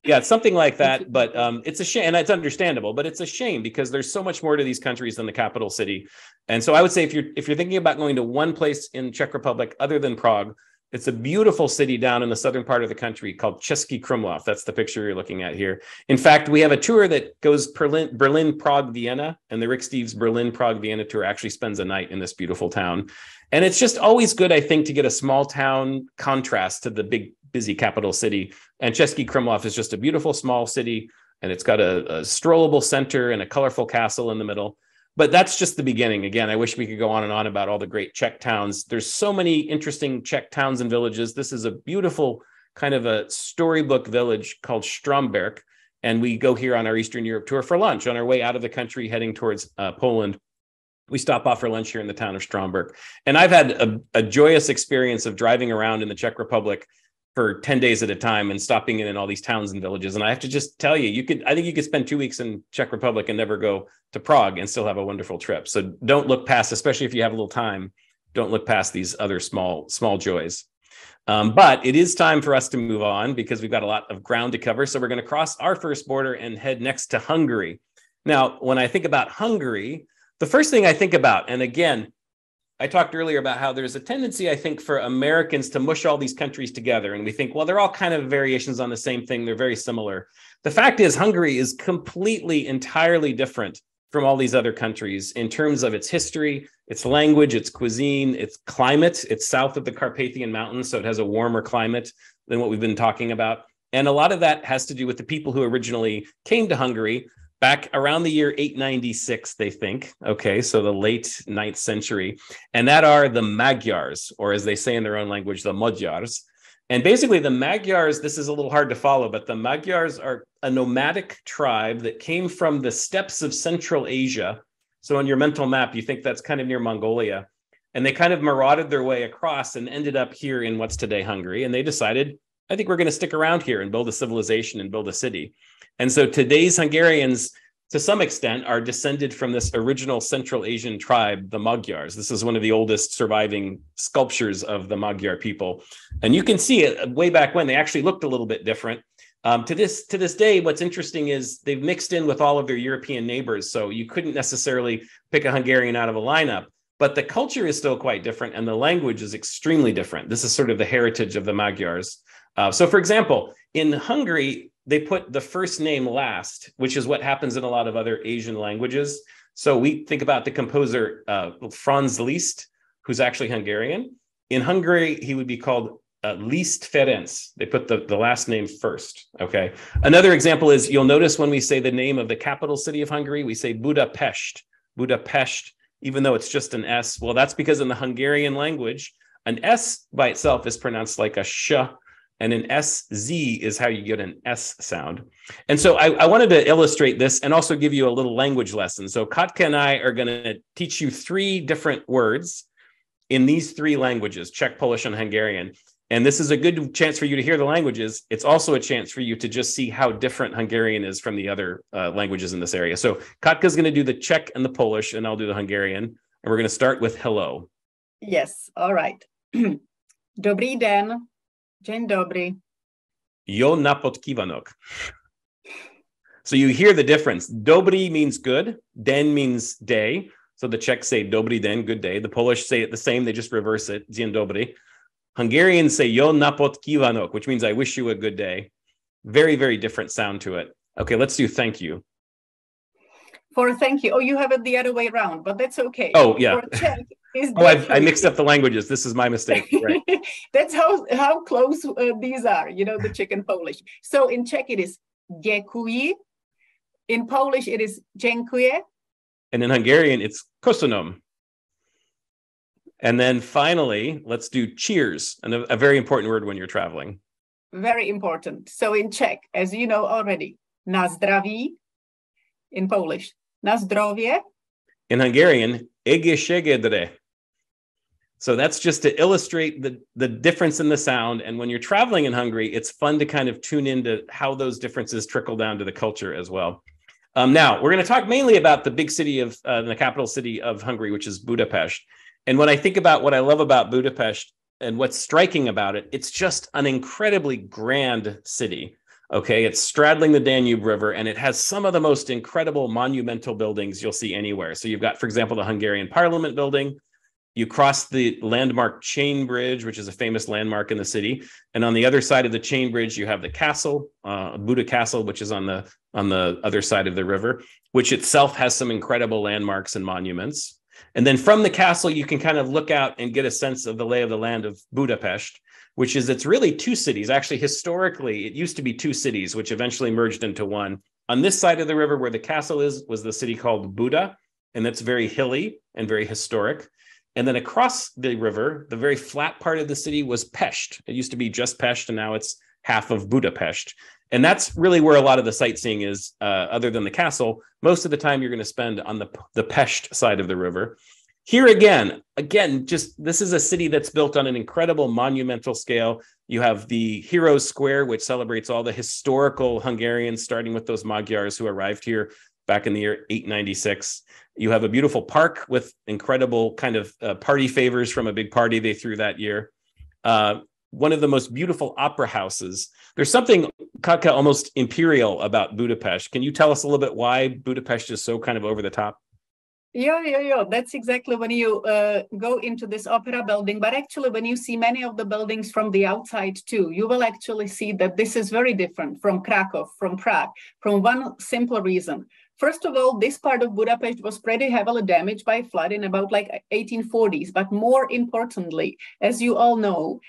Yeah, it's something like that. But it's a shame, and it's understandable, but it's a shame because there's so much more to these countries than the capital city. And so I would say if you're thinking about going to one place in Czech Republic other than Prague, it's a beautiful city down in the southern part of the country called Český Krumlov. That's the picture you're looking at here. In fact, we have a tour that goes Berlin, Prague, Vienna, and the Rick Steves Berlin, Prague, Vienna tour actually spends a night in this beautiful town. And it's just always good, I think, to get a small town contrast to the big, busy capital city. And Český Krumlov is just a beautiful, small city, and it's got a strollable center and a colorful castle in the middle. But that's just the beginning. Again, I wish we could go on and on about all the great Czech towns. There's so many interesting Czech towns and villages. This is a beautiful kind of a storybook village called Štramberk. And we go here on our Eastern Europe tour for lunch. On our way out of the country heading towards Poland, we stop off for lunch here in the town of Štramberk. And I've had a joyous experience of driving around in the Czech Republic for 10 days at a time and stopping in all these towns and villages. And I have to just tell you, I think you could spend 2 weeks in Czech Republic and never go to Prague and still have a wonderful trip. So don't look past, especially if you have a little time, don't look past these other small joys. But it is time for us to move on because we've got a lot of ground to cover. So we're going to cross our first border and head next to Hungary. Now, when I think about Hungary, the first thing I think about, and again, I talked earlier about how there's a tendency, I think, for Americans to mush all these countries together. And we think, well, they're all kind of variations on the same thing. They're very similar. The fact is, Hungary is completely, entirely different from all these other countries in terms of its history, its language, its cuisine, its climate. It's south of the Carpathian Mountains, so it has a warmer climate than what we've been talking about. And a lot of that has to do with the people who originally came to Hungary back around the year 896, they think. Okay, so the late 9th century. And that are the Magyars, or as they say in their own language, the Magyars. And basically the Magyars, this is a little hard to follow, but the Magyars are a nomadic tribe that came from the steppes of Central Asia. So on your mental map, you think that's kind of near Mongolia. And they kind of marauded their way across and ended up here in what's today Hungary. And they decided I think we're going to stick around here and build a civilization and build a city. And so today's Hungarians, to some extent, are descended from this original Central Asian tribe, the Magyars. This is one of the oldest surviving sculptures of the Magyar people. And you can see it way back when they actually looked a little bit different. To this day, what's interesting is they've mixed in with all of their European neighbors. So you couldn't necessarily pick a Hungarian out of a lineup, but the culture is still quite different and the language is extremely different. This is sort of the heritage of the Magyars. So for example, in Hungary, they put the first name last, which is what happens in a lot of other Asian languages. So we think about the composer Franz Liszt, who's actually Hungarian. In Hungary, he would be called Liszt Ferenc. They put the last name first, okay? Another example is, you'll notice when we say the name of the capital city of Hungary, we say Budapest, Budapest, even though it's just an S. Well, that's because in the Hungarian language, an S by itself is pronounced like a sh, and an SZ is how you get an S sound. And so I wanted to illustrate this and also give you a little language lesson. So Katka and I are going to teach you three different words in these three languages, Czech, Polish, and Hungarian. And this is a good chance for you to hear the languages. It's also a chance for you to just see how different Hungarian is from the other languages in this area. So Katka's going to do the Czech and the Polish, and I'll do the Hungarian. And we're going to start with hello. Yes, all right. Dobrý den. Dzień dobry. Jo na podkiwanok. So you hear the difference. Dobry means good. Den means day. So the Czechs say dobry den, good day. The Polish say it the same. They just reverse it. Dzień dobry. Hungarians say jo na podkiwanok, which means I wish you a good day. Very, very different sound to it. Okay, let's do thank you. For thank you. Oh, you have it the other way around, but that's okay. Oh, yeah. For Czech. Oh, I mixed up the languages. This is my mistake. Right. That's how close these are, you know, the Czech and Polish. So in Czech, it is děkuji. In Polish, it is dziękuję. And in Hungarian, it's köszönöm. And then finally, let's do cheers, and a very important word when you're traveling. Very important. So in Czech, as you know already, na zdraví. In Polish, na zdrowie. In Hungarian, egészségedre. So that's just to illustrate the difference in the sound. And when you're traveling in Hungary, it's fun to kind of tune into how those differences trickle down to the culture as well. Now, we're going to talk mainly about the big city of the capital city of Hungary, which is Budapest. And when I think about what I love about Budapest and what's striking about it, it's just an incredibly grand city. Okay, it's straddling the Danube River, and it has some of the most incredible monumental buildings you'll see anywhere. So you've got, for example, the Hungarian Parliament building. You cross the landmark Chain Bridge, which is a famous landmark in the city. And on the other side of the Chain Bridge, you have the castle, Buda Castle, which is on the other side of the river, which itself has some incredible landmarks and monuments. And then from the castle, you can kind of look out and get a sense of the lay of the land of Budapest, which is it's really two cities. Actually, historically, it used to be two cities, which eventually merged into one. On this side of the river where the castle is, was the city called Buda, and that's very hilly and very historic. And then across the river, the very flat part of the city was Pest. It used to be just Pest, and now it's half of Budapest. And that's really where a lot of the sightseeing is, other than the castle. Most of the time you're going to spend on the Pest side of the river. Here again, just this is a city that's built on an incredible monumental scale. You have the Heroes Square, which celebrates all the historical Hungarians, starting with those Magyars who arrived here back in the year 896. You have a beautiful park with incredible kind of party favors from a big party they threw that year. One of the most beautiful opera houses. There's something, Katka, almost imperial about Budapest. Can you tell us a little bit why Budapest is so kind of over the top? Yeah. That's exactly when you go into this opera building. But actually, when you see many of the buildings from the outside too, you will actually see that this is very different from Krakow, from Prague, from one simple reason. First of all, this part of Budapest was pretty heavily damaged by flood in about like 1840s. But more importantly, as you all know,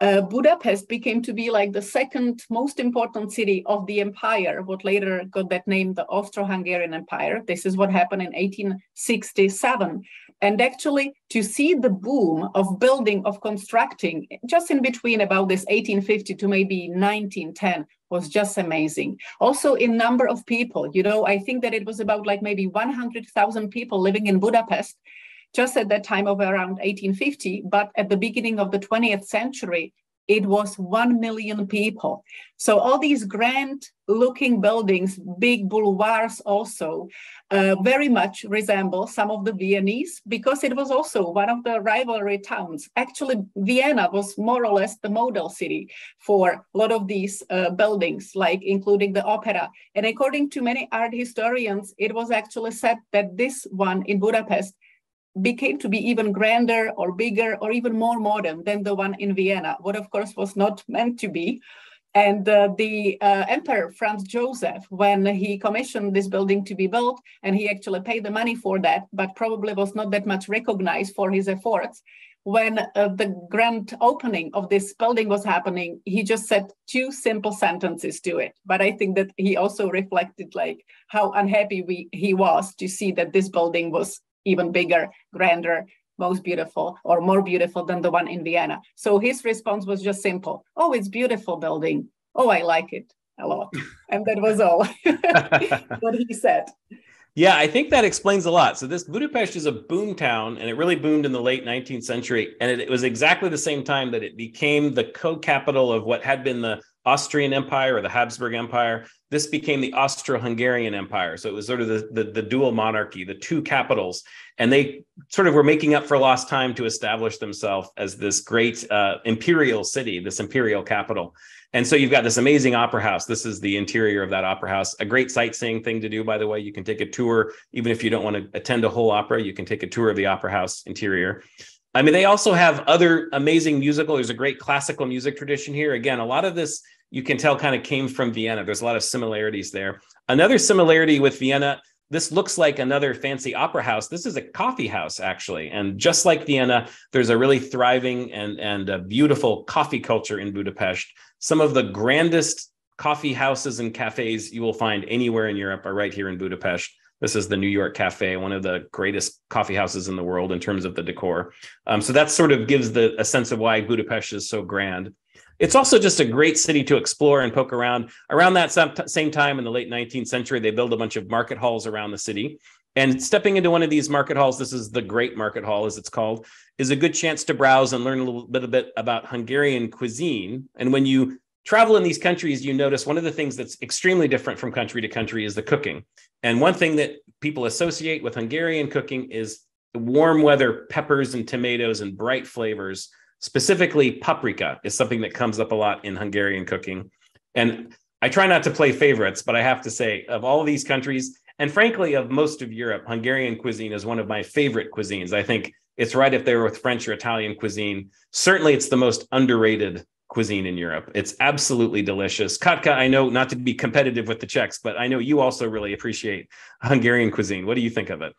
Budapest became to be like the second most important city of the empire, what later got that name, the Austro-Hungarian Empire. This is what happened in 1867. And actually, to see the boom of building, of constructing, just in between about this 1850 to maybe 1910 was just amazing. Also in number of people, you know, I think that it was about like maybe 100,000 people living in Budapest, just at that time of around 1850, but at the beginning of the 20th century, it was 1 million people. So all these grand looking buildings, big boulevards also very much resemble some of the Viennese, because it was also one of the rivalry towns. Actually, Vienna was more or less the model city for a lot of these buildings, like including the opera. And according to many art historians, it was actually said that this one in Budapest became to be even grander or bigger or even more modern than the one in Vienna, what of course was not meant to be. And the Emperor Franz Joseph, when he commissioned this building to be built, and he actually paid the money for that, but probably was not that much recognized for his efforts, when the grand opening of this building was happening, he just said two simple sentences to it. But I think that he also reflected like how unhappy he was to see that this building was even bigger, grander, most beautiful, or more beautiful than the one in Vienna. So his response was just simple. Oh, it's beautiful building. Oh, I like it a lot. And that was all what he said. Yeah, I think that explains a lot. So this Budapest is a boom town, and it really boomed in the late 19th century. And it was exactly the same time that it became the co-capital of what had been the Austrian Empire or the Habsburg Empire. This became the Austro-Hungarian Empire. So it was sort of the dual monarchy, the two capitals. And they sort of were making up for lost time to establish themselves as this great imperial city, this imperial capital. And so you've got this amazing opera house. This is the interior of that opera house. A great sightseeing thing to do, by the way. You can take a tour. Even if you don't want to attend a whole opera, you can take a tour of the opera house interior. I mean, they also have other amazing musical. There's a great classical music tradition here. Again, a lot of this you can tell kind of came from Vienna. There's a lot of similarities there. Another similarity with Vienna, this looks like another fancy opera house. This is a coffee house, actually. And just like Vienna, there's a really thriving and a beautiful coffee culture in Budapest. Some of the grandest coffee houses and cafes you will find anywhere in Europe are right here in Budapest. This is the New York Cafe, one of the greatest coffee houses in the world in terms of the decor. So that sort of gives a sense of why Budapest is so grand. It's also just a great city to explore and poke around. Around that same time in the late 19th century, they built a bunch of market halls around the city. And stepping into one of these market halls, this is the Great Market Hall, as it's called, is a good chance to browse and learn a little bit about Hungarian cuisine. And when you travel in these countries, you notice one of the things that's extremely different from country to country is the cooking. And one thing that people associate with Hungarian cooking is warm weather peppers and tomatoes and bright flavors. Specifically, paprika is something that comes up a lot in Hungarian cooking. And I try not to play favorites, but I have to say, of all these countries, and frankly, of most of Europe, Hungarian cuisine is one of my favorite cuisines. I think it's right up there with French or Italian cuisine. Certainly, it's the most underrated cuisine in Europe. It's absolutely delicious. Katka, I know, not to be competitive with the Czechs, but I know you also really appreciate Hungarian cuisine. What do you think of it?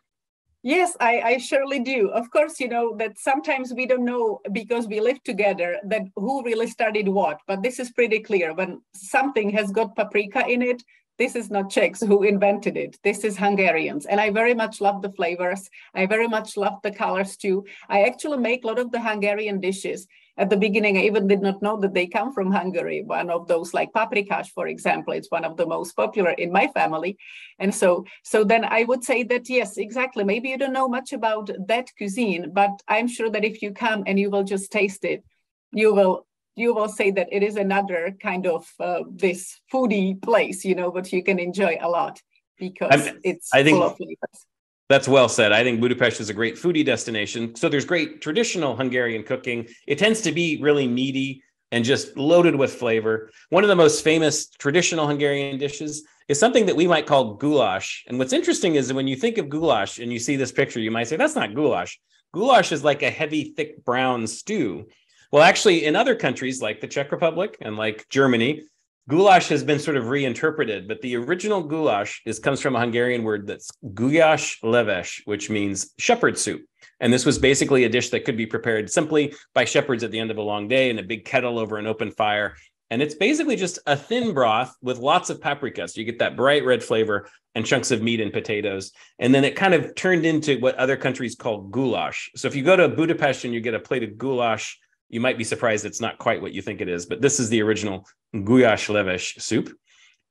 Yes, I surely do. Of course, you know, that sometimes we don't know because we live together that who really started what, but this is pretty clear. When something has got paprika in it, this is not Czechs who invented it. This is Hungarians. And I very much love the flavors. I very much love the colors too. I actually make a lot of the Hungarian dishes. At the beginning, I even did not know that they come from Hungary. One of those, like paprikash, for example, it's one of the most popular in my family. And so then I would say that, yes, exactly. Maybe you don't know much about that cuisine, but I'm sure that if you come and you will just taste it, you will say that it is another kind of this foodie place, you know, but you can enjoy a lot because it's full of flavors. That's well said. I think Budapest is a great foodie destination. So there's great traditional Hungarian cooking. It tends to be really meaty and just loaded with flavor. One of the most famous traditional Hungarian dishes is something that we might call goulash. And what's interesting is when you think of goulash and you see this picture, you might say, that's not goulash. Goulash is like a heavy, thick brown stew. Well, actually, in other countries like the Czech Republic and like Germany, goulash has been sort of reinterpreted, but the original goulash comes from a Hungarian word that's gulyás leves, which means shepherd soup. And this was basically a dish that could be prepared simply by shepherds at the end of a long day in a big kettle over an open fire. And it's basically just a thin broth with lots of paprika. So you get that bright red flavor and chunks of meat and potatoes. And then it kind of turned into what other countries call goulash. So if you go to Budapest and you get a plate of goulash, you might be surprised it's not quite what you think it is, but this is the original gulyás leves soup.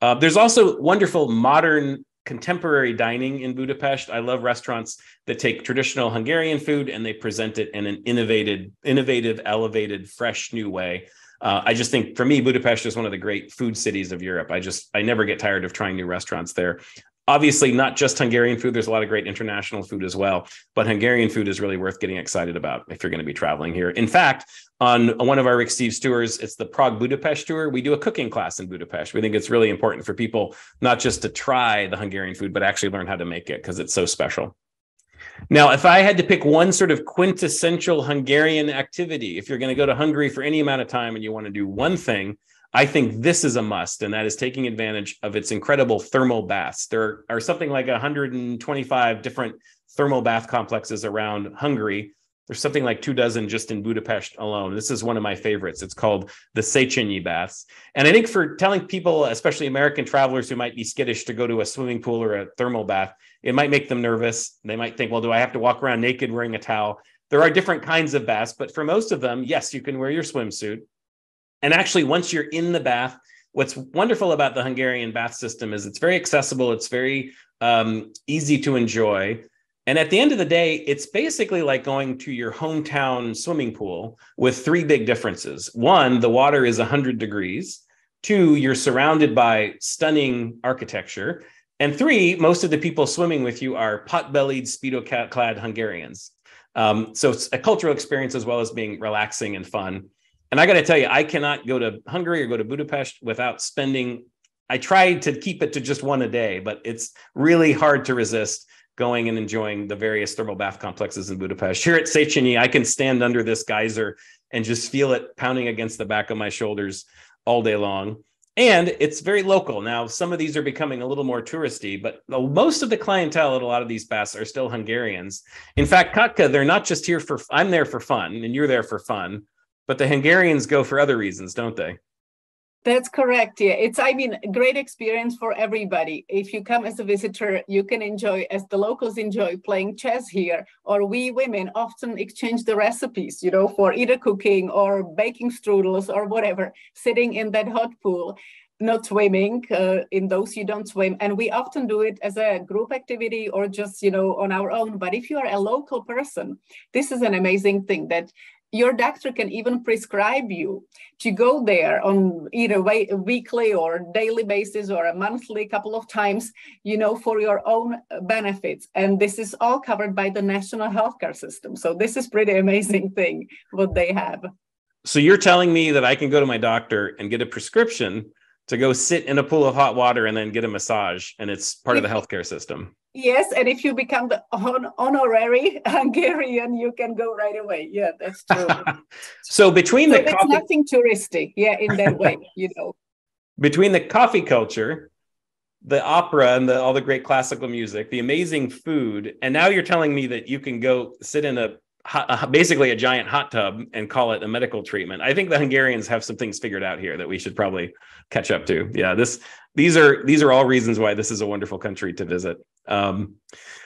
There's also wonderful modern contemporary dining in Budapest. I love restaurants that take traditional Hungarian food and they present it in an innovative, elevated, fresh, new way. I just think, for me, Budapest is one of the great food cities of Europe. I never get tired of trying new restaurants there. Obviously, not just Hungarian food. There's a lot of great international food as well, but Hungarian food is really worth getting excited about if you're going to be traveling here. In fact, on one of our Rick Steves tours, it's the Prague Budapest tour. We do a cooking class in Budapest. We think it's really important for people not just to try the Hungarian food, but actually learn how to make it because it's so special. Now, if I had to pick one sort of quintessential Hungarian activity, if you're going to go to Hungary for any amount of time and you want to do one thing, I think this is a must, and that is taking advantage of its incredible thermal baths. There are something like 125 different thermal bath complexes around Hungary. There's something like 24 just in Budapest alone. This is one of my favorites. It's called the Szechenyi Baths. And I think for telling people, especially American travelers who might be skittish to go to a swimming pool or a thermal bath, it might make them nervous. They might think, well, do I have to walk around naked wearing a towel? There are different kinds of baths, but for most of them, yes, you can wear your swimsuit. And actually, once you're in the bath, what's wonderful about the Hungarian bath system is it's very accessible. It's very easy to enjoy. And at the end of the day, it's basically like going to your hometown swimming pool with three big differences. One, the water is 100 degrees. Two, you're surrounded by stunning architecture. And three, most of the people swimming with you are pot-bellied, speedo-clad Hungarians. So it's a cultural experience as well as being relaxing and fun. And I got to tell you, I cannot go to Hungary or go to Budapest without spending, I tried to keep it to just one a day, but it's really hard to resist going and enjoying the various thermal bath complexes in Budapest. Here at Széchenyi, I can stand under this geyser and just feel it pounding against the back of my shoulders all day long. And it's very local. Now, some of these are becoming a little more touristy, but most of the clientele at a lot of these baths are still Hungarians. In fact, Katka, they're not just here for, I'm there for fun and you're there for fun. But the Hungarians go for other reasons, don't they? That's correct. Yeah, it's, I mean, a great experience for everybody. If you come as a visitor, you can enjoy, as the locals enjoy, playing chess here, or we women often exchange the recipes, you know, for either cooking or baking strudels or whatever, sitting in that hot pool, not swimming, in those you don't swim. And we often do it as a group activity or just, you know, on our own. But if you are a local person, this is an amazing thing that your doctor can even prescribe you to go there on either way, a weekly or daily basis or a monthly couple of times, you know, for your own benefits. And this is all covered by the national healthcare system. So this is pretty amazing thing what they have. So you're telling me that I can go to my doctor and get a prescription to go sit in a pool of hot water and then get a massage, and it's part of the healthcare system. Yes, and if you become the honorary Hungarian, you can go right away. Yeah, that's true. So it's nothing touristy, yeah, in that way, you know. Between the coffee culture, the opera, and all the great classical music, the amazing food, and now you're telling me that you can go sit in basically a giant hot tub and call it a medical treatment. I think the Hungarians have some things figured out here that we should probably catch up to. Yeah, these are all reasons why this is a wonderful country to visit.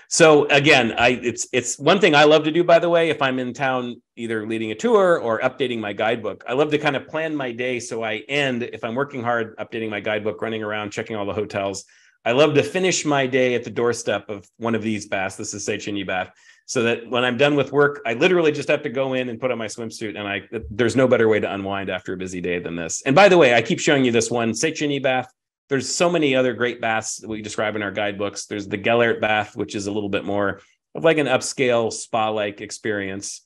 So again, it's one thing I love to do, by the way, if I'm in town, either leading a tour or updating my guidebook. I love to kind of plan my day. So I end, if I'm working hard, updating my guidebook, running around, checking all the hotels. I love to finish my day at the doorstep of one of these baths. This is Széchenyi Bath. So that when I'm done with work, I literally just have to go in and put on my swimsuit. And there's no better way to unwind after a busy day than this. And by the way, I keep showing you this one, Széchenyi Bath. There's so many other great baths that we describe in our guidebooks. There's the Gellért Bath, which is a little bit more of like an upscale spa-like experience.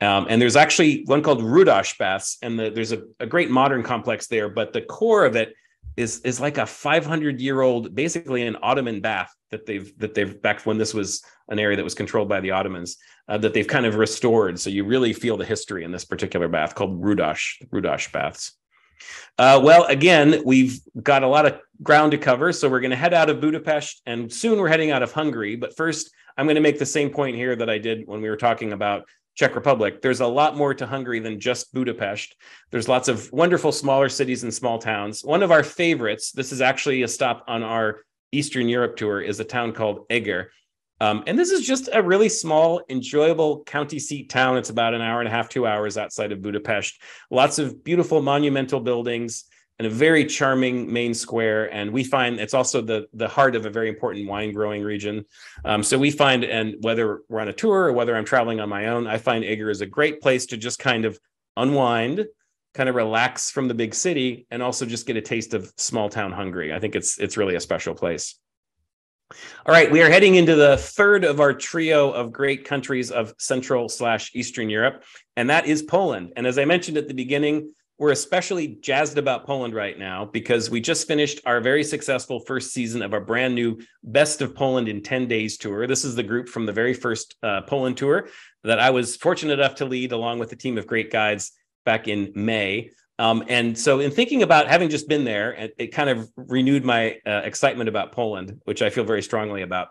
And there's actually one called Rudas Baths. And there's a great modern complex there. But the core of it is like a 500-year-old, basically an Ottoman bath that they've back when this was an area that was controlled by the Ottomans, that they've kind of restored. So you really feel the history in this particular bath called Rudas Baths. Well, again, we've got a lot of ground to cover, so we're going to head out of Budapest, and soon we're heading out of Hungary. But first, I'm going to make the same point here that I did when we were talking about Czech Republic. There's a lot more to Hungary than just Budapest. There's lots of wonderful smaller cities and small towns. One of our favorites, this is actually a stop on our Eastern Europe tour, is a town called Eger. And this is just a really small, enjoyable county seat town. It's about an hour and a half, 2 hours outside of Budapest. Lots of beautiful monumental buildings. and a very charming main square. And we find it's also the heart of a very important wine growing region. So we find, and whether we're on a tour or whether I'm traveling on my own, I find Eger is a great place to just kind of unwind, kind of relax from the big city, and also just get a taste of small town Hungary. I think it's really a special place. All right, we are heading into the third of our trio of great countries of Central/Eastern Europe, and that is Poland. And as I mentioned at the beginning, we're especially jazzed about Poland right now because we just finished our very successful first season of our brand new Best of Poland in 10 Days tour. This is the group from the very first Poland tour that I was fortunate enough to lead along with a team of great guides back in May. And so in thinking about having just been there, it kind of renewed my excitement about Poland, which I feel very strongly about.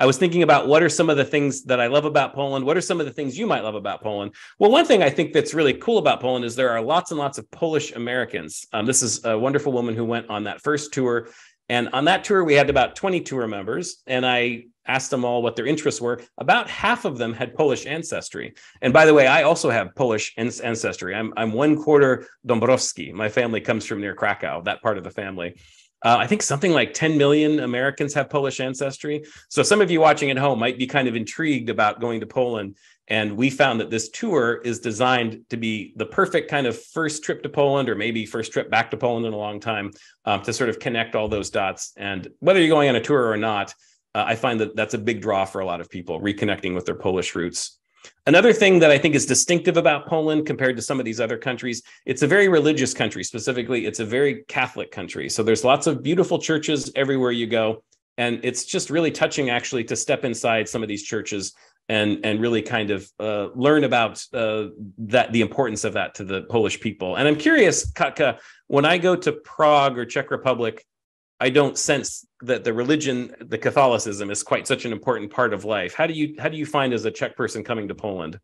I was thinking about what are some of the things that I love about Poland? What are some of the things you might love about Poland? Well, one thing I think that's really cool about Poland is there are lots and lots of Polish Americans. This is a wonderful woman who went on that first tour. And on that tour, we had about 20 tour members, and I asked them all what their interests were. About half of them had Polish ancestry. And by the way, I also have Polish ancestry. I'm one quarter Dombrowski. My family comes from near Krakow, that part of the family. I think something like 10 million Americans have Polish ancestry. So some of you watching at home might be kind of intrigued about going to Poland. And we found that this tour is designed to be the perfect kind of first trip to Poland, or maybe first trip back to Poland in a long time, to sort of connect all those dots. And whether you're going on a tour or not, I find that that's a big draw for a lot of people, reconnecting with their Polish roots. Another thing that I think is distinctive about Poland compared to some of these other countries, it's a very religious country. Specifically, it's a very Catholic country. So there's lots of beautiful churches everywhere you go. And it's just really touching, actually, to step inside some of these churches and really kind of learn about the importance of that to the Polish people. And I'm curious, Katka, when I go to Prague or Czech Republic, I don't sense that the religion, the Catholicism, is quite such an important part of life. How do you find as a Czech person coming to Poland?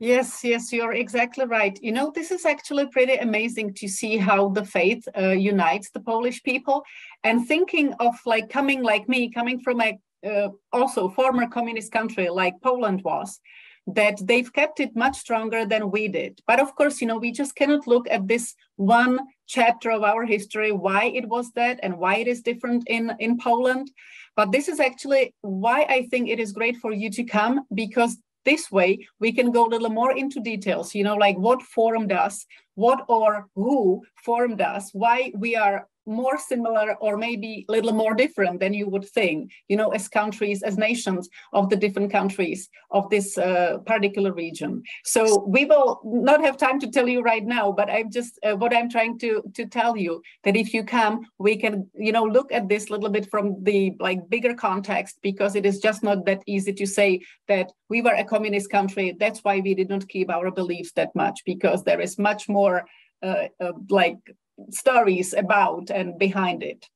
Yes, you're exactly right. You know, this is actually pretty amazing to see how the faith unites the Polish people. And thinking of coming from a also former communist country like Poland was, that they've kept it much stronger than we did. But of course, you know, we just cannot look at this one chapter of our history, why it was that and why it is different in Poland. But this is actually why I think it is great for you to come, because this way we can go a little more into details, you know, like what formed us, what or who formed us, why we are more similar or maybe a little more different than you would think, you know, as countries, as nations of the different countries of this particular region. So we will not have time to tell you right now, but I'm just what I'm trying to tell you, that if you come, we can, you know, look at this a little bit from the bigger context, because it is just not that easy to say that we were a communist country. That's why we did not keep our beliefs that much, because there is much more stories about and behind it.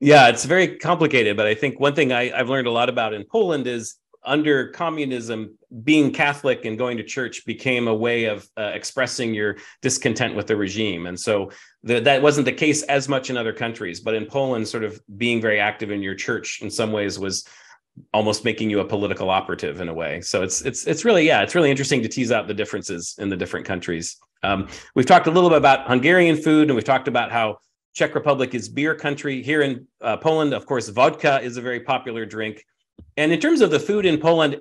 Yeah, it's very complicated, but I think one thing I've learned a lot about in Poland is under communism, being Catholic and going to church became a way of expressing your discontent with the regime. And so that wasn't the case as much in other countries, but in Poland, sort of being very active in your church in some ways was almost making you a political operative in a way. So it's really interesting to tease out the differences in the different countries. We've talked a little bit about Hungarian food, and we've talked about how Czech Republic is beer country. Here in Poland, of course, vodka is a very popular drink. And in terms of the food in Poland,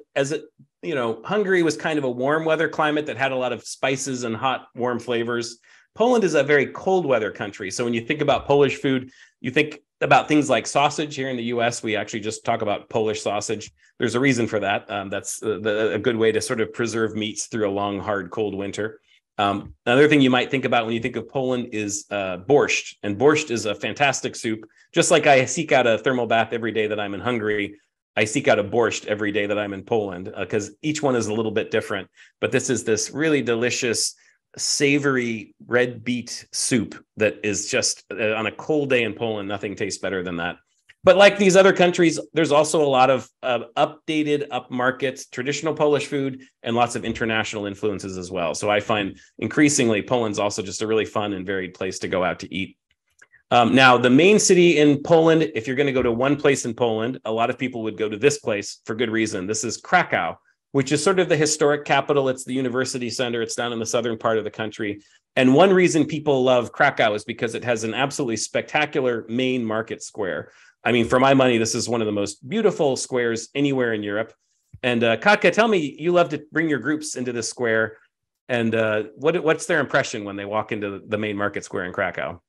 Hungary was kind of a warm weather climate that had a lot of spices and hot, warm flavors. Poland is a very cold weather country. So when you think about Polish food, you think about things like sausage. Here in the US, we actually just talk about Polish sausage. There's a reason for that. That's a good way to sort of preserve meats through a long, hard, cold winter. Another thing you might think about when you think of Poland is borscht. And borscht is a fantastic soup. Just like I seek out a thermal bath every day that I'm in Hungary, I seek out a borscht every day that I'm in Poland, because each one is a little bit different. But this is this really delicious, savory red beet soup that is just on a cold day in Poland, nothing tastes better than that. But like these other countries, there's also a lot of updated, upmarket, traditional Polish food and lots of international influences as well. So I find increasingly Poland's also just a really fun and varied place to go out to eat. Now, the main city in Poland, if you're going to go to one place in Poland, a lot of people would go to this place for good reason. This is Krakow, which is sort of the historic capital. It's the university center. It's down in the southern part of the country. And one reason people love Krakow is because it has an absolutely spectacular main market square. I mean, for my money, this is one of the most beautiful squares anywhere in Europe. And Katka, tell me, you love to bring your groups into this square. And what's their impression when they walk into the main market square in Krakow?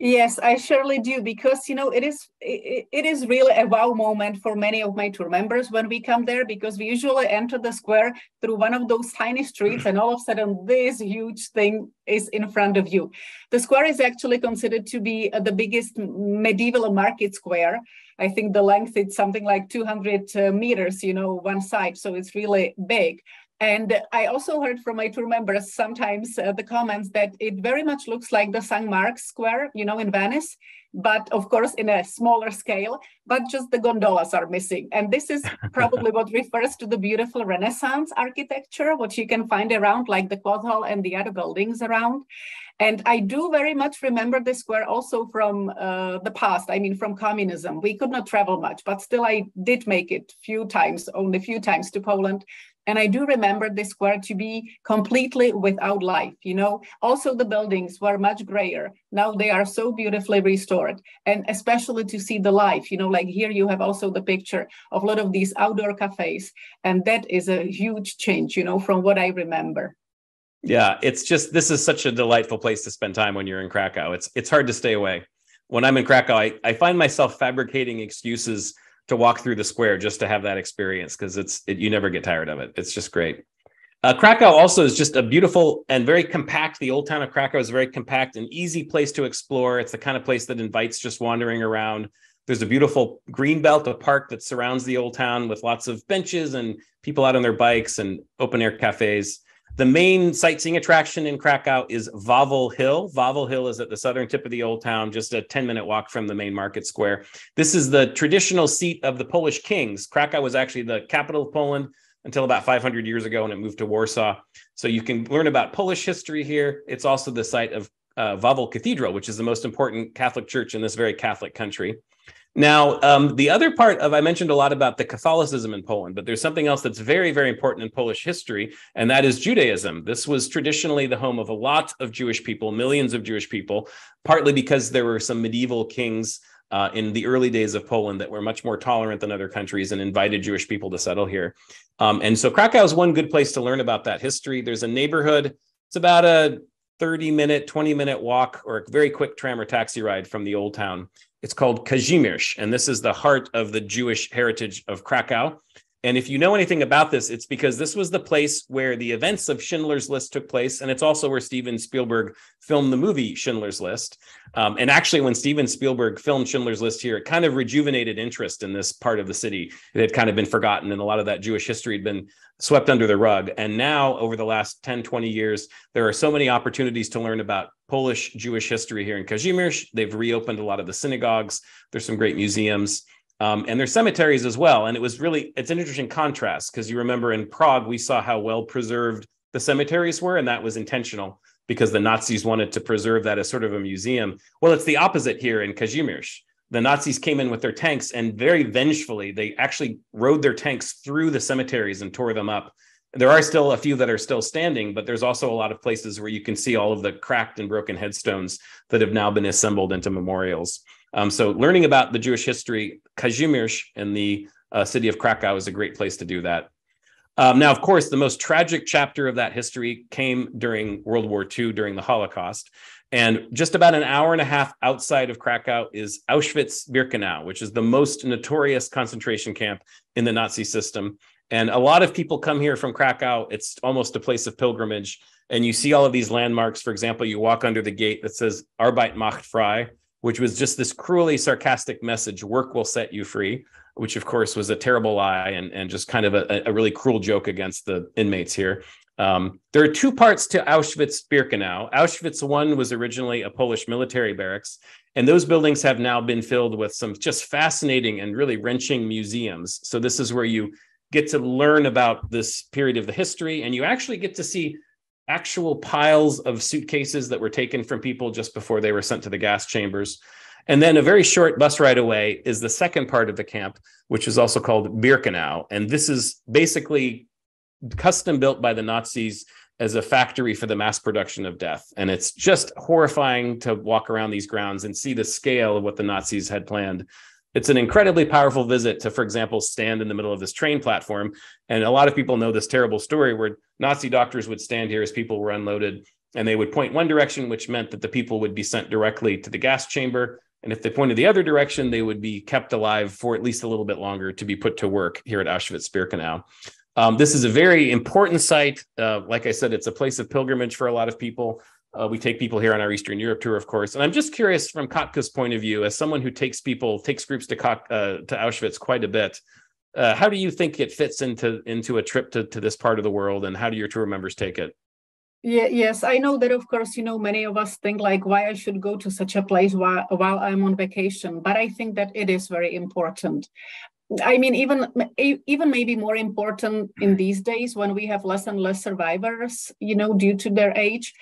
Yes, I surely do, because, you know, it is really a wow moment for many of my tour members when we come there, because we usually enter the square through one of those tiny streets and all of a sudden this huge thing is in front of you. The square is actually considered to be the biggest medieval market square. I think the length is something like 200 meters, you know, one side, so it's really big. And I also heard from my tour members sometimes the comments that it very much looks like the St. Mark's Square, you know, in Venice, but of course in a smaller scale, but just the gondolas are missing. And this is probably what refers to the beautiful Renaissance architecture, what you can find around, like the Cloth Hall and the other buildings around. And I do very much remember this square also from the past, I mean, from communism. We could not travel much, but still I did make it only a few times to Poland. And I do remember this square to be completely without life, you know. Also, the buildings were much grayer. Now they are so beautifully restored, and especially to see the life, you know, like here you have also the picture of a lot of these outdoor cafes. And that is a huge change, you know, from what I remember. Yeah, it's just, this is such a delightful place to spend time when you're in Krakow. It's hard to stay away. When I'm in Krakow, I find myself fabricating excuses to walk through the square just to have that experience, because you never get tired of it. It's just great. Krakow also is just a beautiful and very compact. The old town of Krakow is very compact and easy place to explore. It's the kind of place that invites just wandering around. There's a beautiful green belt, a park that surrounds the old town with lots of benches and people out on their bikes and open air cafes. The main sightseeing attraction in Krakow is Wawel Hill. Wawel Hill is at the southern tip of the old town, just a 10-minute walk from the main market square. This is the traditional seat of the Polish kings. Krakow was actually the capital of Poland until about 500 years ago, and it moved to Warsaw. So you can learn about Polish history here. It's also the site of Wawel Cathedral, which is the most important Catholic church in this very Catholic country. Now, the other part of, I mentioned a lot about the Catholicism in Poland, but there's something else that's very, very important in Polish history, and that is Judaism. This was traditionally the home of a lot of Jewish people, millions of Jewish people, partly because there were some medieval kings in the early days of Poland that were much more tolerant than other countries and invited Jewish people to settle here. And so Krakow is one good place to learn about that history. There's a neighborhood. It's about a 30-minute, 20-minute walk or a very quick tram or taxi ride from the old town. It's called Kazimierz, and this is the heart of the Jewish heritage of Krakow. And if you know anything about this, it's because this was the place where the events of Schindler's List took place, and it's also where Steven Spielberg filmed the movie Schindler's List. And actually, when Steven Spielberg filmed Schindler's List here, it kind of rejuvenated interest in this part of the city. It had kind of been forgotten, and a lot of that Jewish history had been swept under the rug. And now, over the last 10, 20 years, there are so many opportunities to learn about Polish Jewish history here in Kazimierz. They've reopened a lot of the synagogues. There's some great museums. And there's cemeteries as well. And it's an interesting contrast, because you remember in Prague, we saw how well preserved the cemeteries were. And that was intentional because the Nazis wanted to preserve that as sort of a museum. Well, it's the opposite here in Kazimierz. The Nazis came in with their tanks, and very vengefully, they actually rode their tanks through the cemeteries and tore them up. There are still a few that are still standing, but there's also a lot of places where you can see all of the cracked and broken headstones that have now been assembled into memorials. So learning about the Jewish history, Kazimierz in the city of Krakow is a great place to do that. Now, of course, the most tragic chapter of that history came during World War II, during the Holocaust. And just about an hour and a half outside of Krakow is Auschwitz-Birkenau, which is the most notorious concentration camp in the Nazi system. And a lot of people come here from Krakow. It's almost a place of pilgrimage. And you see all of these landmarks. For example, you walk under the gate that says Arbeit macht frei, which was just this cruelly sarcastic message, work will set you free, which of course was a terrible lie and just kind of a really cruel joke against the inmates here. There are two parts to Auschwitz-Birkenau. Auschwitz I was originally a Polish military barracks, and those buildings have now been filled with some just fascinating and really wrenching museums. So this is where you get to learn about this period of the history, and you actually get to see actual piles of suitcases that were taken from people just before they were sent to the gas chambers. And then a very short bus ride away is the second part of the camp, which is also called Birkenau. And this is basically custom built by the Nazis as a factory for the mass production of death. And it's just horrifying to walk around these grounds and see the scale of what the Nazis had planned. It's an incredibly powerful visit to, for example, stand in the middle of this train platform. And a lot of people know this terrible story where Nazi doctors would stand here as people were unloaded, and they would point one direction, which meant that the people would be sent directly to the gas chamber. And if they pointed the other direction, they would be kept alive for at least a little bit longer to be put to work here at Auschwitz-Birkenau. This is a very important site. Like I said, it's a place of pilgrimage for a lot of people. We take people here on our Eastern Europe tour, of course. And I'm just curious from Katka's point of view, as someone who takes groups to Auschwitz quite a bit, how do you think it fits into a trip to this part of the world, and how do your tour members take it? Yeah, yes, I know that, of course, you know, many of us think like why I should go to such a place while I'm on vacation. But I think that it is very important. I mean, even maybe more important in these days when we have less and less survivors, you know, due to their age.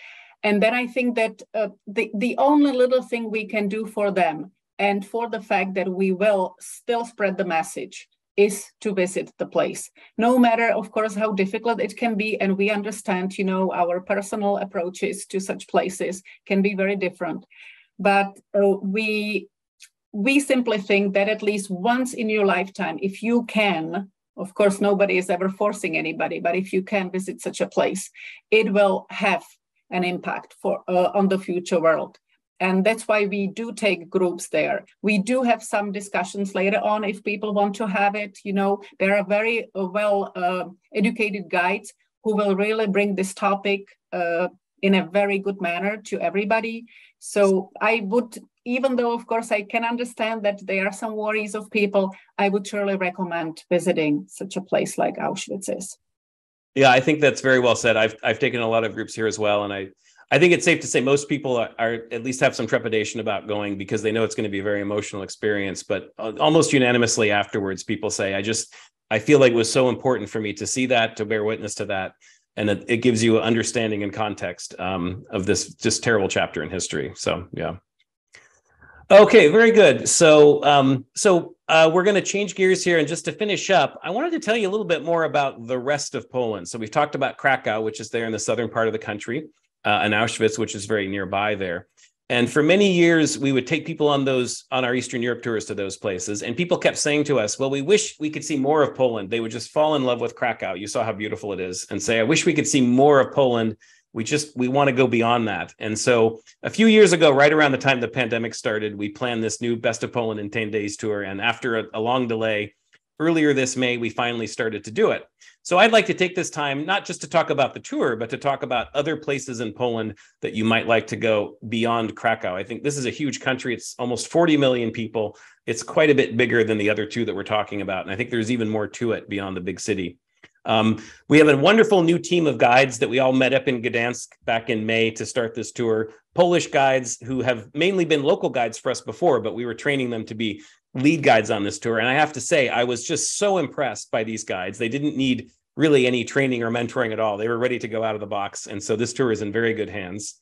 And then I think that the only little thing we can do for them and for the fact that we will still spread the message is to visit the place, no matter, of course, how difficult it can be. And we understand, you know, our personal approaches to such places can be very different. But we simply think that at least once in your lifetime, if you can, of course, nobody is ever forcing anybody, but if you can visit such a place, it will have an impact on the future world. And that's why we do take groups there. We do have some discussions later on if people want to have it. You know, there are very well educated guides who will really bring this topic in a very good manner to everybody. So I would, even though, of course, I can understand that there are some worries of people, I would surely recommend visiting such a place like Auschwitz is. Yeah, I think that's very well said. I've taken a lot of groups here as well, and I think it's safe to say most people are at least have some trepidation about going because they know it's going to be a very emotional experience. But almost unanimously afterwards, people say, I feel like it was so important for me to see that, to bear witness to that. And it gives you understanding and context of this just terrible chapter in history. So, yeah. Okay, very good. So, we're going to change gears here. And just to finish up, I wanted to tell you a little bit more about the rest of Poland. So we've talked about Krakow, which is there in the southern part of the country. And Auschwitz, which is very nearby there. And for many years, we would take people on our Eastern Europe tours to those places. And people kept saying to us, well, we wish we could see more of Poland. They would just fall in love with Krakow. You saw how beautiful it is, and say, I wish we could see more of Poland. We want to go beyond that. And so a few years ago, right around the time the pandemic started, we planned this new Best of Poland in 10 Days tour. And after a long delay, earlier this May, we finally started to do it. So I'd like to take this time, not just to talk about the tour, but to talk about other places in Poland that you might like to go beyond Krakow. I think this is a huge country. It's almost 40 million people. It's quite a bit bigger than the other two that we're talking about. And I think there's even more to it beyond the big city. We have a wonderful new team of guides that we all met up in Gdansk back in May to start this tour. Polish guides who have mainly been local guides for us before, but we were training them to be lead guides on this tour. And I have to say, I was just so impressed by these guides. They didn't need really any training or mentoring at all. They were ready to go out of the box. And so this tour is in very good hands.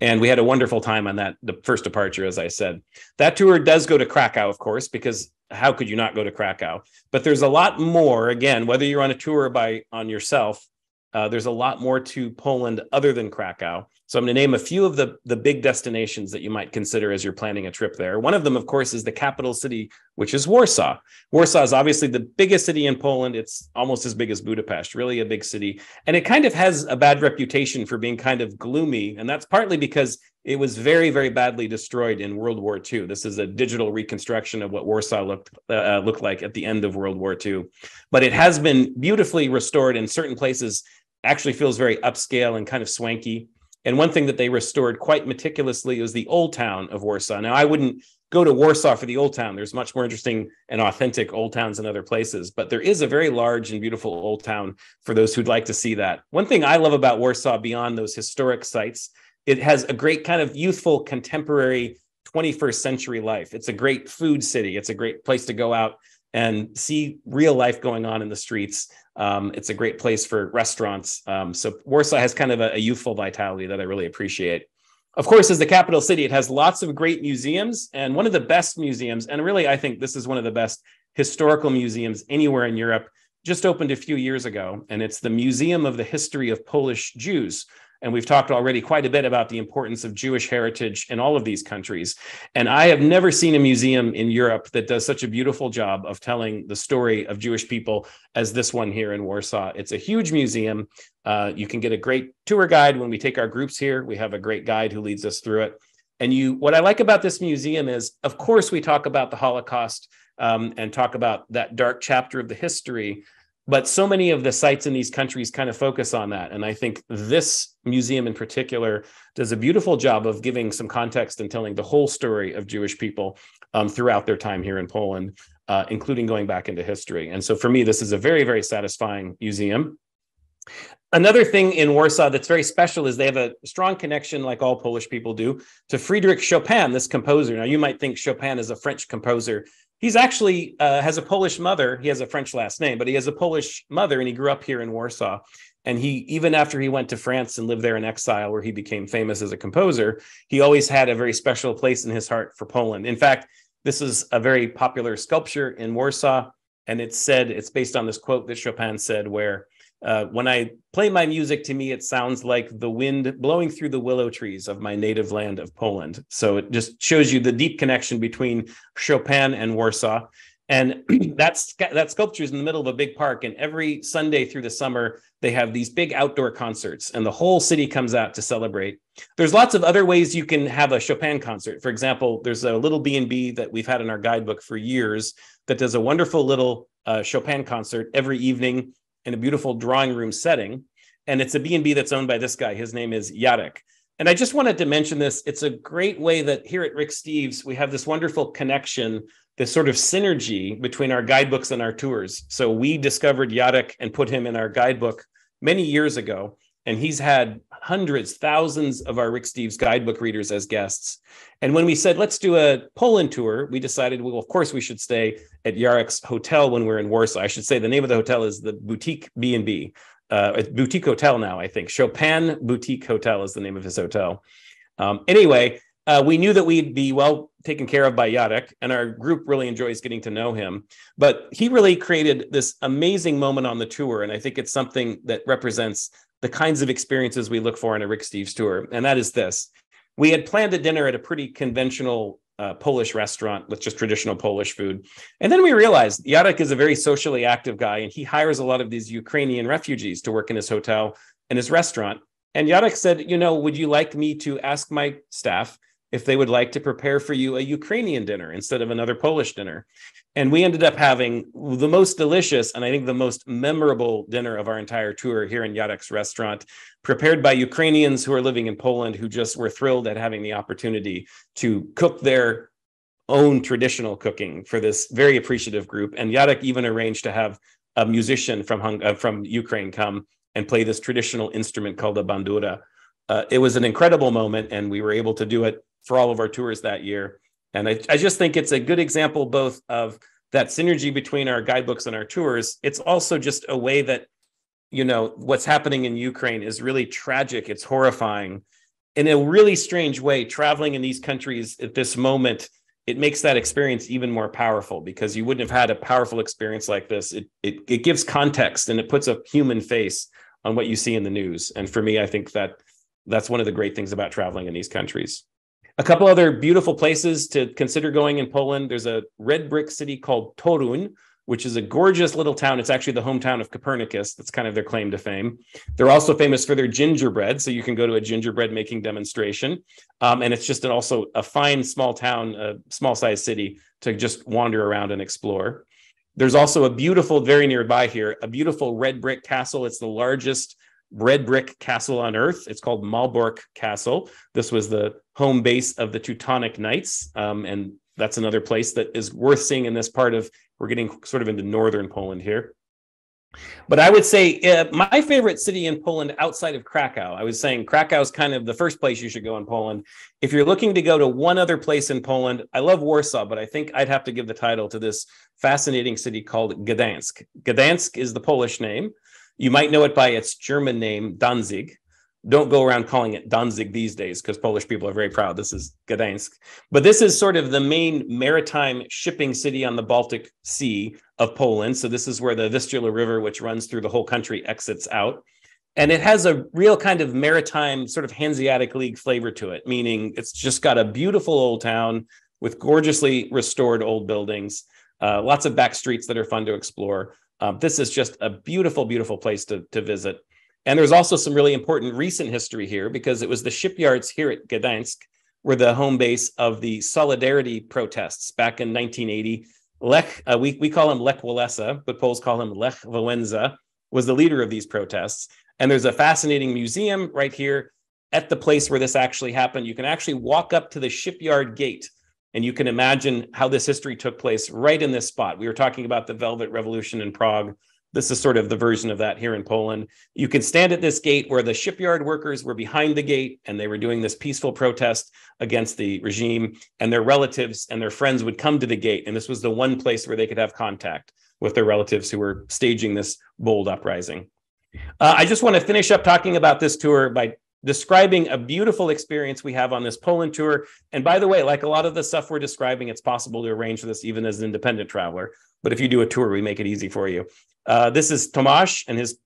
And we had a wonderful time on that, the first departure, as I said. That tour does go to Krakow, of course, because how could you not go to Krakow? But there's a lot more, again, whether you're on a tour on yourself, there's a lot more to Poland other than Krakow. So I'm going to name a few of the big destinations that you might consider as you're planning a trip there. One of them, of course, is the capital city, which is Warsaw. Warsaw is obviously the biggest city in Poland. It's almost as big as Budapest, really a big city. And it kind of has a bad reputation for being kind of gloomy. And that's partly because it was very, very badly destroyed in World War II. This is a digital reconstruction of what Warsaw looked like at the end of World War II. But it has been beautifully restored in certain places. Actually feels very upscale and kind of swanky. And one thing that they restored quite meticulously was the Old Town of Warsaw. Now, I wouldn't go to Warsaw for the Old Town. There's much more interesting and authentic Old Towns in other places. But there is a very large and beautiful Old Town for those who'd like to see that. One thing I love about Warsaw beyond those historic sites, it has a great kind of youthful, contemporary 21st century life. It's a great food city. It's a great place to go out and see real life going on in the streets. It's a great place for restaurants. So Warsaw has kind of a youthful vitality that I really appreciate. Of course, as the capital city, it has lots of great museums, and one of the best museums, and really I think this is one of the best historical museums anywhere in Europe, just opened a few years ago, and it's the Museum of the History of Polish Jews. And we've talked already quite a bit about the importance of Jewish heritage in all of these countries. And I have never seen a museum in Europe that does such a beautiful job of telling the story of Jewish people as this one here in Warsaw. It's a huge museum. You can get a great tour guide when we take our groups here. We have a great guide who leads us through it. And what I like about this museum is, of course, we talk about the Holocaust and talk about that dark chapter of the history. But so many of the sites in these countries kind of focus on that. And I think this museum in particular does a beautiful job of giving some context and telling the whole story of Jewish people throughout their time here in Poland, including going back into history. And so for me, this is a very, very satisfying museum. Another thing in Warsaw that's very special is they have a strong connection, like all Polish people do, to Friedrich Chopin, this composer. Now, you might think Chopin is a French composer. He's actually has a Polish mother. He has a French last name, but he has a Polish mother, and he grew up here in Warsaw. And he, even after he went to France and lived there in exile, where he became famous as a composer, he always had a very special place in his heart for Poland. In fact, this is a very popular sculpture in Warsaw, and it's based on this quote that Chopin said, where when I play my music, to me, it sounds like the wind blowing through the willow trees of my native land of Poland. So it just shows you the deep connection between Chopin and Warsaw. And that sculpture is in the middle of a big park. And every Sunday through the summer, they have these big outdoor concerts, and the whole city comes out to celebrate. There's lots of other ways you can have a Chopin concert. For example, there's a little B&B that we've had in our guidebook for years that does a wonderful little Chopin concert every evening in a beautiful drawing room setting. And it's a B&B that's owned by this guy. His name is Yadik. And I just wanted to mention this. It's a great way that here at Rick Steves, we have this wonderful connection, this sort of synergy between our guidebooks and our tours. So we discovered Yadik and put him in our guidebook many years ago. And he's had hundreds, thousands of our Rick Steves guidebook readers as guests. And when we said, let's do a Poland tour, we decided, well, of course, we should stay at Yarek's hotel when we're in Warsaw. I should say the name of the hotel is the Boutique B&B. It's Boutique Hotel now, I think. Chopin Boutique Hotel is the name of his hotel. We knew that we'd be well taken care of by Yadik, and our group really enjoys getting to know him. But he really created this amazing moment on the tour, and I think it's something that represents the kinds of experiences we look for in a Rick Steves tour, and that is this. We had planned a dinner at a pretty conventional Polish restaurant with just traditional Polish food. And then we realized Yadik is a very socially active guy, and he hires a lot of these Ukrainian refugees to work in his hotel and his restaurant. And Yadik said, would you like me to ask my staff if they would like to prepare for you a Ukrainian dinner instead of another Polish dinner? And we ended up having the most delicious and I think the most memorable dinner of our entire tour here in Yadik's restaurant, prepared by Ukrainians who are living in Poland, who just were thrilled at having the opportunity to cook their own traditional cooking for this very appreciative group. And Yadik even arranged to have a musician from Ukraine come and play this traditional instrument called a bandura. It was an incredible moment, and we were able to do it for all of our tours that year. And I just think it's a good example both of that synergy between our guidebooks and our tours. It's also just a way that, what's happening in Ukraine is really tragic. It's horrifying. In a really strange way, traveling in these countries at this moment, it makes that experience even more powerful, because you wouldn't have had a powerful experience like this. It gives context, and it puts a human face on what you see in the news. And for me, I think that that's one of the great things about traveling in these countries. A couple other beautiful places to consider going in Poland. There's a red brick city called Torun, which is a gorgeous little town. It's actually the hometown of Copernicus. That's kind of their claim to fame. They're also famous for their gingerbread. So you can go to a gingerbread making demonstration. And it's just also a fine small town, a small sized city to just wander around and explore. There's also a beautiful, very nearby here, a beautiful red brick castle. It's the largest red brick castle on earth. It's called Malbork Castle. This was the home base of the Teutonic Knights. And that's another place that is worth seeing in this part of, we're getting sort of into northern Poland here. But I would say my favorite city in Poland outside of Krakow, I was saying Krakow is kind of the first place you should go in Poland. If you're looking to go to one other place in Poland, I love Warsaw, but I think I'd have to give the title to this fascinating city called Gdańsk. Gdańsk is the Polish name. You might know it by its German name, Danzig. Don't go around calling it Danzig these days, because Polish people are very proud. This is Gdańsk. But this is sort of the main maritime shipping city on the Baltic Sea of Poland. So this is where the Vistula River, which runs through the whole country, exits out. And it has a real kind of maritime sort of Hanseatic League flavor to it, meaning it's just got a beautiful old town with gorgeously restored old buildings, lots of back streets that are fun to explore. This is just a beautiful, beautiful place to visit. And there's also some really important recent history here, because it was the shipyards here at Gdańsk were the home base of the Solidarity protests back in 1980. Lech, we call him Lech Wałęsa, but Poles call him Lech Wałęsa, was the leader of these protests. And there's a fascinating museum right here at the place where this actually happened. You can actually walk up to the shipyard gate, and you can imagine how this history took place right in this spot. We were talking about the Velvet Revolution in Prague. This is sort of the version of that here in Poland. You can stand at this gate where the shipyard workers were behind the gate, and they were doing this peaceful protest against the regime, and their relatives and their friends would come to the gate. And this was the one place where they could have contact with their relatives who were staging this bold uprising. I just want to finish up talking about this tour by describing a beautiful experience we have on this Poland tour. And by the way, like a lot of the stuff we're describing, it's possible to arrange for this even as an independent traveler. But if you do a tour, we make it easy for you. This is Tomasz and his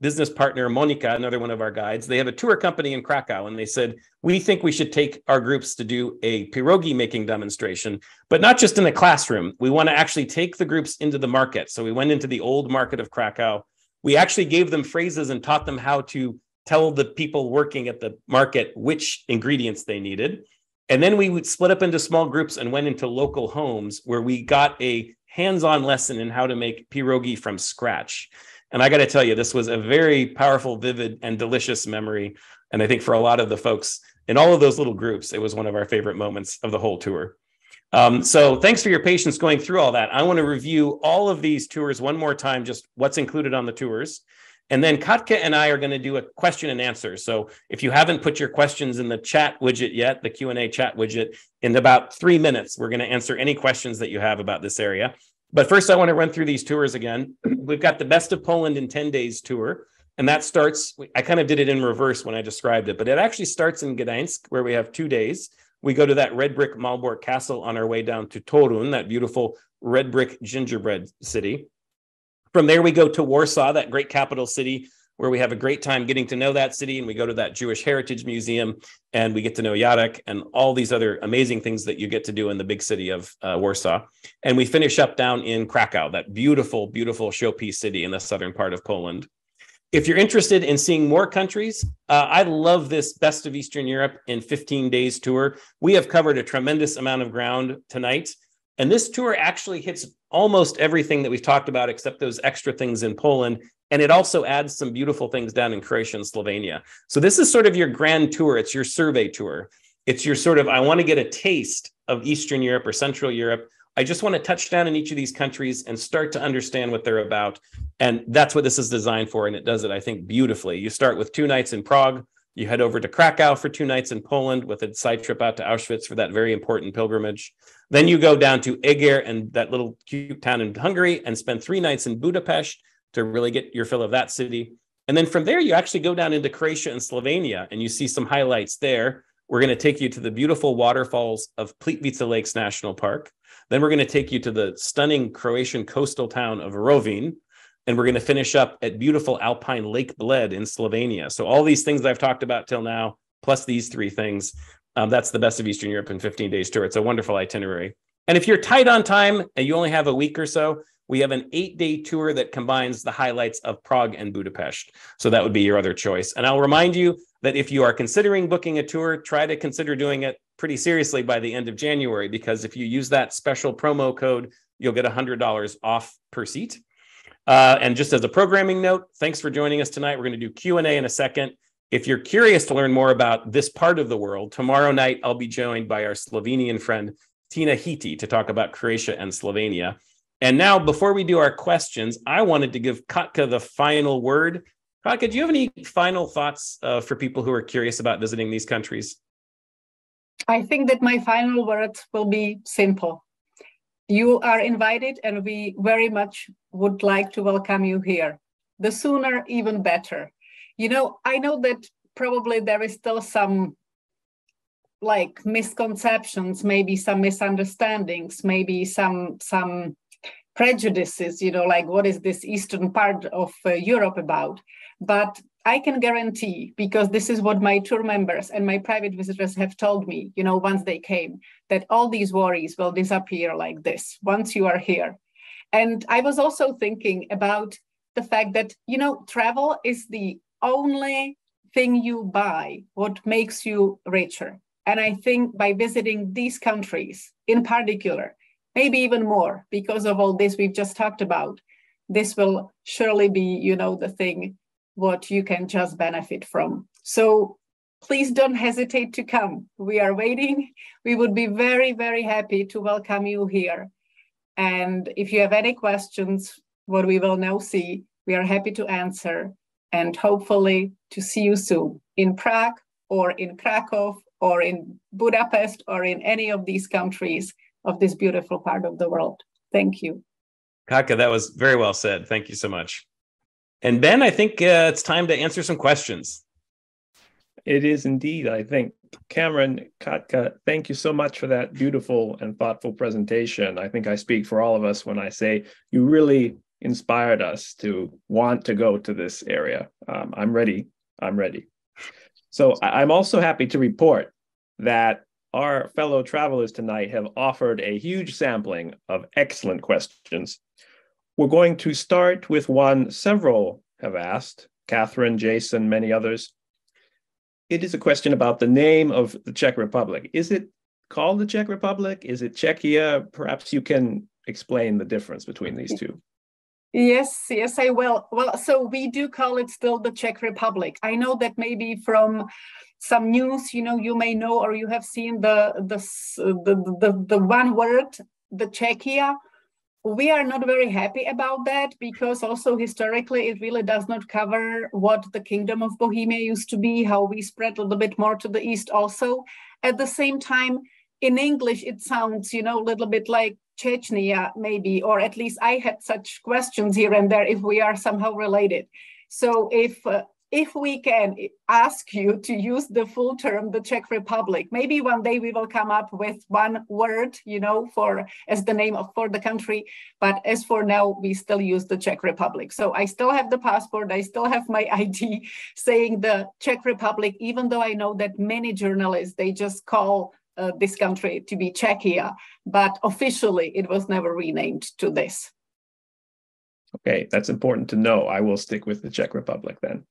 business partner, Monika, another one of our guides. They have a tour company in Krakow, and they said, we think we should take our groups to do a pierogi making demonstration, but not just in the classroom. We want to actually take the groups into the market. So we went into the old market of Krakow. We actually gave them phrases and taught them how to tell the people working at the market which ingredients they needed. And then we would split up into small groups and went into local homes where we got a hands-on lesson in how to make pierogi from scratch. And I got to tell you, this was a very powerful, vivid, and delicious memory. And I think for a lot of the folks in all of those little groups, it was one of our favorite moments of the whole tour. So thanks for your patience going through all that. I want to review all of these tours one more time, just what's included on the tours. And then Katka and I are going to do a question and answer. So if you haven't put your questions in the chat widget yet, the Q&A chat widget, in about 3 minutes, we're going to answer any questions that you have about this area. But first, I want to run through these tours again. We've got the Best of Poland in 10 Days tour. And that starts, I kind of did it in reverse when I described it, but it actually starts in Gdańsk, where we have 2 days. We go to that red brick Malbork Castle on our way down to Torun, that beautiful red brick gingerbread city. From there, we go to Warsaw, that great capital city, where we have a great time getting to know that city. And we go to that Jewish Heritage Museum, and we get to know Yadik and all these other amazing things that you get to do in the big city of Warsaw. And we finish up down in Krakow, that beautiful, beautiful showpiece city in the southern part of Poland. If you're interested in seeing more countries, I love this Best of Eastern Europe in 15 Days tour. We have covered a tremendous amount of ground tonight. And this tour actually hits almost everything that we've talked about, except those extra things in Poland. And it also adds some beautiful things down in Croatia and Slovenia. So this is sort of your grand tour. It's your survey tour. It's your sort of, I want to get a taste of Eastern Europe or Central Europe. I just want to touch down in each of these countries and start to understand what they're about. And that's what this is designed for. And it does it, I think, beautifully. You start with 2 nights in Prague. You head over to Krakow for 2 nights in Poland with a side trip out to Auschwitz for that very important pilgrimage. Then you go down to Eger and that little cute town in Hungary and spend 3 nights in Budapest to really get your fill of that city. And then from there, you actually go down into Croatia and Slovenia, and you see some highlights there. We're going to take you to the beautiful waterfalls of Plitvice Lakes National Park. Then we're going to take you to the stunning Croatian coastal town of Rovinj. And we're going to finish up at beautiful Alpine Lake Bled in Slovenia. So all these things that I've talked about till now, plus these 3 things, that's the Best of Eastern Europe in 15 Days tour. It's a wonderful itinerary. And if you're tight on time and you only have a week or so, we have an 8-day tour that combines the highlights of Prague and Budapest. So that would be your other choice. And I'll remind you that if you are considering booking a tour, try to consider doing it pretty seriously by the end of January, because if you use that special promo code, you'll get $100 off per seat. And just as a programming note, thanks for joining us tonight. We're going to do Q&A in a second. If you're curious to learn more about this part of the world, tomorrow night I'll be joined by our Slovenian friend, Tina Hidi, to talk about Croatia and Slovenia. And now, before we do our questions, I wanted to give Katka the final word. Katka, do you have any final thoughts for people who are curious about visiting these countries? I think that my final word will be simple. You are invited, and we very much would like to welcome you here. The sooner, even better. You know, I know that probably there is still some like misconceptions, maybe some misunderstandings, maybe some prejudices, you know, like what is this eastern part of Europe about? But I can guarantee, because this is what my tour members and my private visitors have told me, you know, once they came, that all these worries will disappear like this once you are here. And I was also thinking about the fact that, you know, travel is the only thing you buy, what makes you richer. And I think by visiting these countries in particular, maybe even more because of all this we've just talked about, this will surely be, you know, the thing what you can just benefit from. So please don't hesitate to come. We are waiting. We would be very, very happy to welcome you here. And if you have any questions, what we will now see, we are happy to answer, and hopefully to see you soon in Prague or in Krakow or in Budapest or in any of these countries of this beautiful part of the world. Thank you. Katka, that was very well said. Thank you so much. And Ben, I think it's time to answer some questions. It is indeed, I think. Cameron, Katka, thank you so much for that beautiful and thoughtful presentation. I think I speak for all of us when I say you really inspired us to want to go to this area. I'm ready. So I'm also happy to report that our fellow travelers tonight have offered a huge sampling of excellent questions. We're going to start with one several have asked, Catherine, Jason, many others. It is a question about the name of the Czech Republic. Is it called the Czech Republic? Is it Czechia? Perhaps you can explain the difference between these two. Yes, I will. Well, so we do call it still the Czech Republic. I know that maybe from some news, you know, you may know or you have seen the one word, the Czechia. We are not very happy about that because also historically it really does not cover what the Kingdom of Bohemia used to be, how we spread a little bit more to the east also. At the same time, in English, it sounds, you know, a little bit like Chechnya maybe, or at least I had such questions here and there if we are somehow related. So if we can ask you to use the full term, the Czech Republic, maybe one day we will come up with one word, you know, for as the name for the country. But as for now, we still use the Czech Republic. So I still have the passport. I still have my ID saying the Czech Republic, even though I know that many journalists, they just call this country to be Czechia. But officially, it was never renamed to this. Okay, that's important to know. I will stick with the Czech Republic then.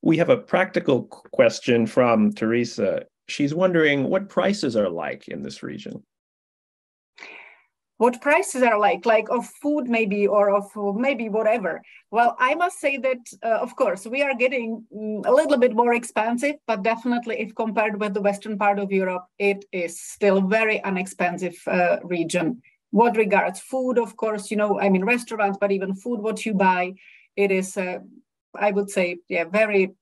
We have a practical question from Teresa. She's wondering what prices are like in this region. What prices are like of food maybe, or of maybe whatever. Well, I must say that, of course, we are getting a little bit more expensive, but definitely if compared with the Western part of Europe, it is still very inexpensive region. What regards food, of course, you know, I mean, restaurants, but even food, what you buy, it is... I would say, yeah, very,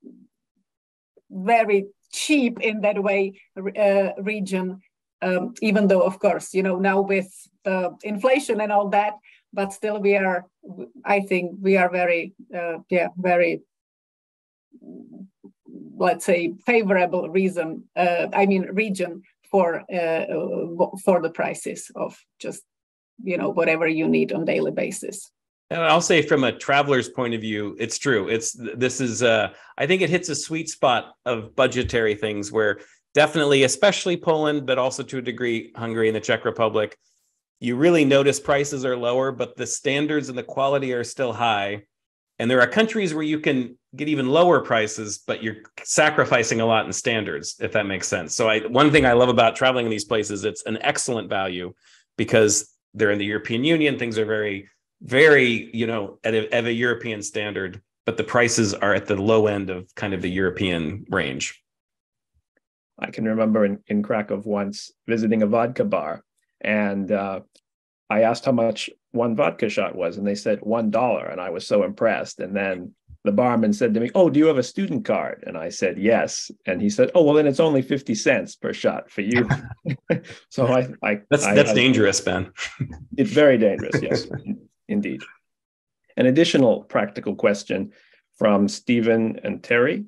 very cheap in that way region, even though, of course, you know, now with inflation and all that, but still we are, I think we are very, very, let's say, favorable region for the prices of just, you know, whatever you need on a daily basis. And I'll say from a traveler's point of view, it's true. I think it hits a sweet spot of budgetary things where definitely, especially Poland, but also to a degree, Hungary and the Czech Republic, you really notice prices are lower, but the standards and the quality are still high. And there are countries where you can get even lower prices, but you're sacrificing a lot in standards, if that makes sense. So one thing I love about traveling in these places, it's an excellent value because they're in the European Union. Things are very... very, you know, at a European standard, but the prices are at the low end of kind of the European range. I can remember in Krakow once visiting a vodka bar, and I asked how much one vodka shot was, and they said $1, and I was so impressed. And then the barman said to me, "Oh, do you have a student card?" And I said, "Yes." And he said, "Oh, well, then it's only 50 cents per shot for you." So that's dangerous, Ben. It's very dangerous, yes. Indeed. An additional practical question from Stephen and Terry.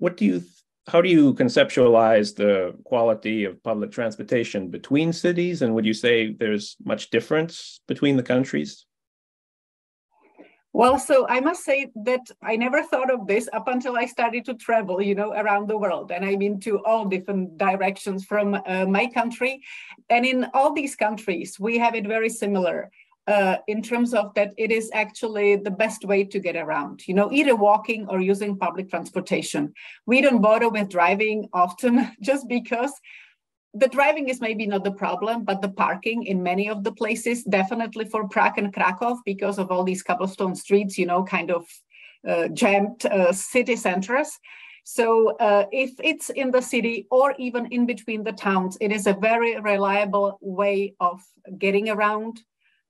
How do you conceptualize the quality of public transportation between cities? And would you say there's much difference between the countries? Well, so I must say that I never thought of this up until I started to travel, you know, around the world. And I mean, to all different directions from my country. And in all these countries, we have it very similar in terms of that it is actually the best way to get around, you know, either walking or using public transportation. We don't bother with driving often just because the driving is maybe not the problem, but the parking in many of the places, definitely for Prague and Krakow, because of all these cobblestone streets, you know, kind of jammed city centers. So if it's in the city or even in between the towns, it is a very reliable way of getting around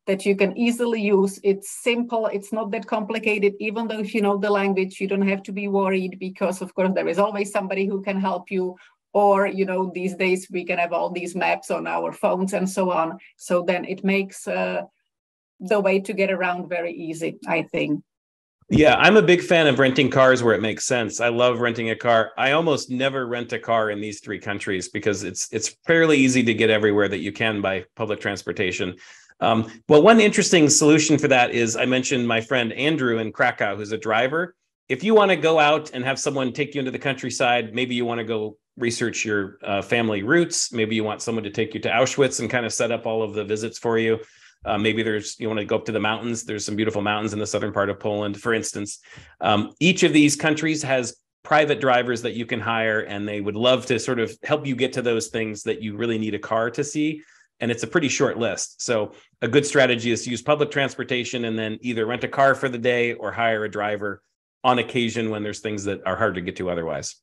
that you can easily use. It's simple, it's not that complicated, even though if you know the language, you don't have to be worried because of course there is always somebody who can help you. Or, you know, these days we can have all these maps on our phones and so on. So then it makes the way to get around very easy, I think. Yeah, I'm a big fan of renting cars where it makes sense. I love renting a car. I almost never rent a car in these three countries because it's fairly easy to get everywhere that you can by public transportation. But one interesting solution for that is I mentioned my friend Andrew in Krakow, who's a driver. If you want to go out and have someone take you into the countryside, maybe you want to go research your family roots. Maybe you want someone to take you to Auschwitz and kind of set up all of the visits for you. Maybe you want to go up to the mountains. There's some beautiful mountains in the southern part of Poland, for instance. Each of these countries has private drivers that you can hire, and they would love to sort of help you get to those things that you really need a car to see. And it's a pretty short list. So a good strategy is to use public transportation and then either rent a car for the day or hire a driver on occasion when there's things that are hard to get to otherwise.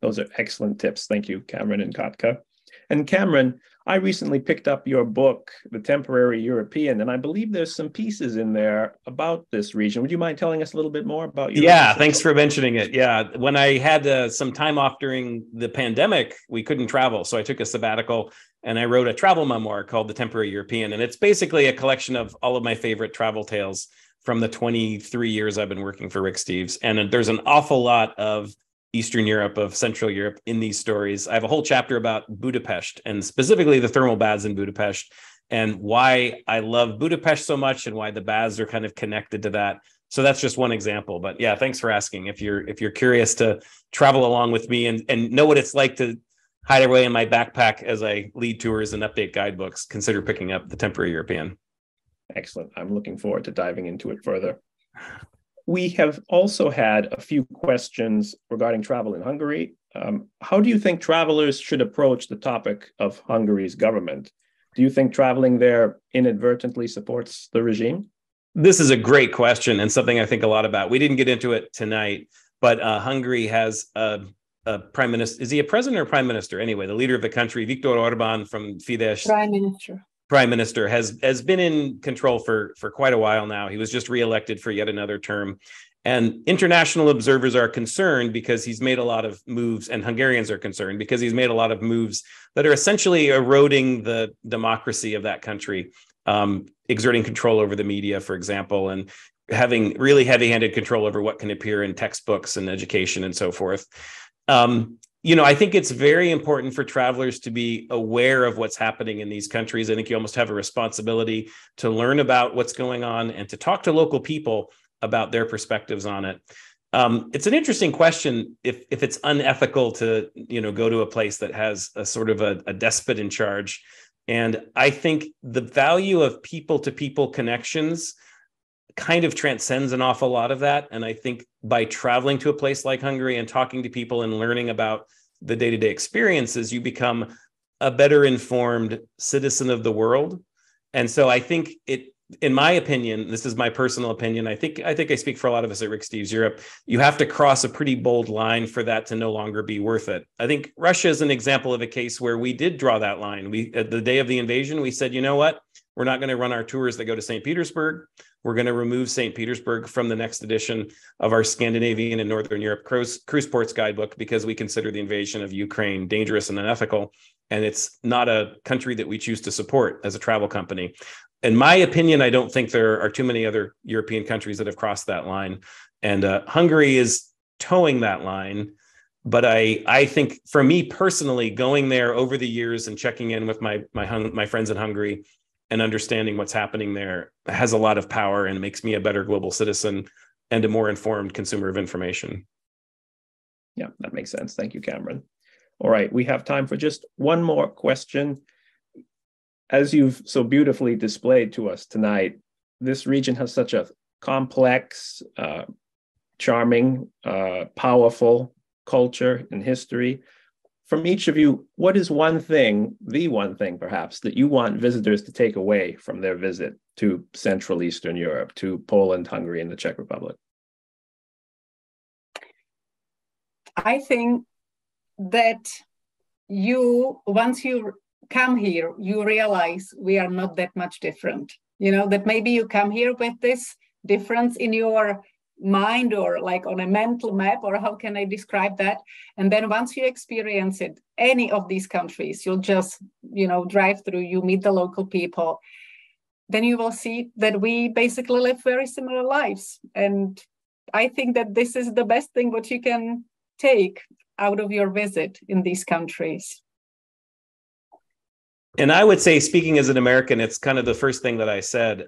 Those are excellent tips. Thank you, Cameron and Katka. And Cameron, I recently picked up your book, The Temporary European, and I believe there's some pieces in there about this region. Would you mind telling us a little bit more about your? Yeah, thanks for mentioning it. Yeah, when I had some time off during the pandemic, we couldn't travel. So I took a sabbatical and I wrote a travel memoir called The Temporary European. And it's basically a collection of all of my favorite travel tales from the 23 years I've been working for Rick Steves. And there's an awful lot of Eastern Europe, of Central Europe in these stories. I have a whole chapter about Budapest and specifically the thermal baths in Budapest and why I love Budapest so much and why the baths are kind of connected to that. So that's just one example. But yeah, thanks for asking. If you're curious to travel along with me and know what it's like to hide away in my backpack as I lead tours and update guidebooks, consider picking up The Temporary European. Excellent. I'm looking forward to diving into it further. We have also had a few questions regarding travel in Hungary. How do you think travelers should approach the topic of Hungary's government? Do you think traveling there inadvertently supports the regime? This is a great question and something I think a lot about. We didn't get into it tonight, but Hungary has a prime minister. Is he a president or prime minister? Anyway, the leader of the country, Viktor Orbán from Fidesz. Prime Minister has been in control for quite a while now. He was just reelected for yet another term. And international observers are concerned because he's made a lot of moves, and Hungarians are concerned because he's made a lot of moves that are essentially eroding the democracy of that country, exerting control over the media, for example, and having really heavy-handed control over what can appear in textbooks and education and so forth. You know, I think it's very important for travelers to be aware of what's happening in these countries. I think you almost have a responsibility to learn about what's going on and to talk to local people about their perspectives on it. It's an interesting question if it's unethical to, you know, go to a place that has a sort of a despot in charge. And I think the value of people-to-people connections kind of transcends an awful lot of that. And I think by traveling to a place like Hungary and talking to people and learning about the day-to-day experiences, you become a better informed citizen of the world. And so I think it, in my opinion, this is my personal opinion, I think I speak for a lot of us at Rick Steves Europe, you have to cross a pretty bold line for that to no longer be worth it. I think Russia is an example of a case where we did draw that line. We, at the day of the invasion, we said, you know what? We're not going to run our tours that go to St. Petersburg. We're going to remove St. Petersburg from the next edition of our Scandinavian and Northern Europe cruise ports guidebook because we consider the invasion of Ukraine dangerous and unethical. And it's not a country that we choose to support as a travel company. In my opinion, I don't think there are too many other European countries that have crossed that line. And Hungary is towing that line. But I think for me personally, going there over the years and checking in with my friends in Hungary and understanding what's happening there has a lot of power and makes me a better global citizen and a more informed consumer of information. Yeah, that makes sense. Thank you, Cameron. All right, we have time for just one more question. As you've so beautifully displayed to us tonight, this region has such a complex, charming, powerful culture and history. From each of you, what is one thing, the one thing perhaps, that you want visitors to take away from their visit to Central Eastern Europe, to Poland, Hungary, and the Czech Republic? I think that once you come here, you realize we are not that much different. You know, that maybe you come here with this difference in your mind, or like on a mental map, or how can I describe that? And then once you experience it, any of these countries, you'll just, you know, drive through, you meet the local people, then you will see that we basically live very similar lives. And I think that this is the best thing what you can take out of your visit in these countries. And I would say, speaking as an American, it's kind of the first thing that I said.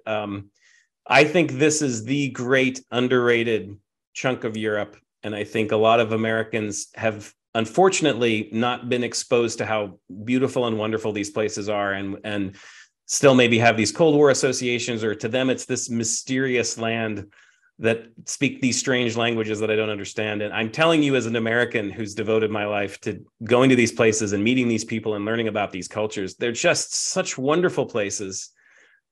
I think this is the great underrated chunk of Europe. And I think a lot of Americans have unfortunately not been exposed to how beautiful and wonderful these places are, and still maybe have these Cold War associations, or to them, it's this mysterious land that speak these strange languages that I don't understand. And I'm telling you, as an American who's devoted my life to going to these places and meeting these people and learning about these cultures, they're just such wonderful places.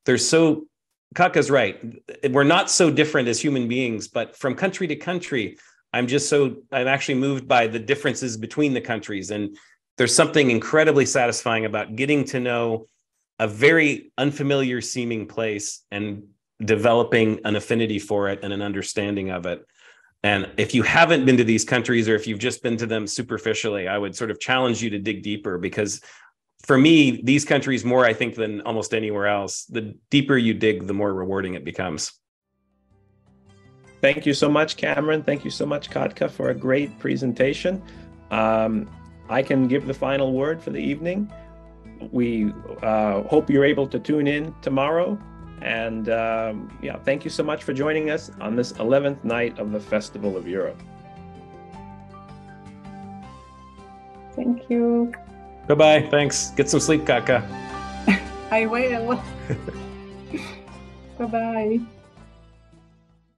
They're so, Katka's right, we're not so different as human beings, but from country to country, I'm actually moved by the differences between the countries. And there's something incredibly satisfying about getting to know a very unfamiliar seeming place and developing an affinity for it and an understanding of it. And if you haven't been to these countries, or if you've just been to them superficially, I would sort of challenge you to dig deeper, because for me, these countries, more I think than almost anywhere else, the deeper you dig, the more rewarding it becomes. Thank you so much, Cameron. Thank you so much, Katka, for a great presentation. I can give the final word for the evening. We hope you're able to tune in tomorrow. And yeah, thank you so much for joining us on this 11th night of the Festival of Europe. Thank you. Bye-bye. Thanks. Get some sleep, Katka. I will. Bye-bye.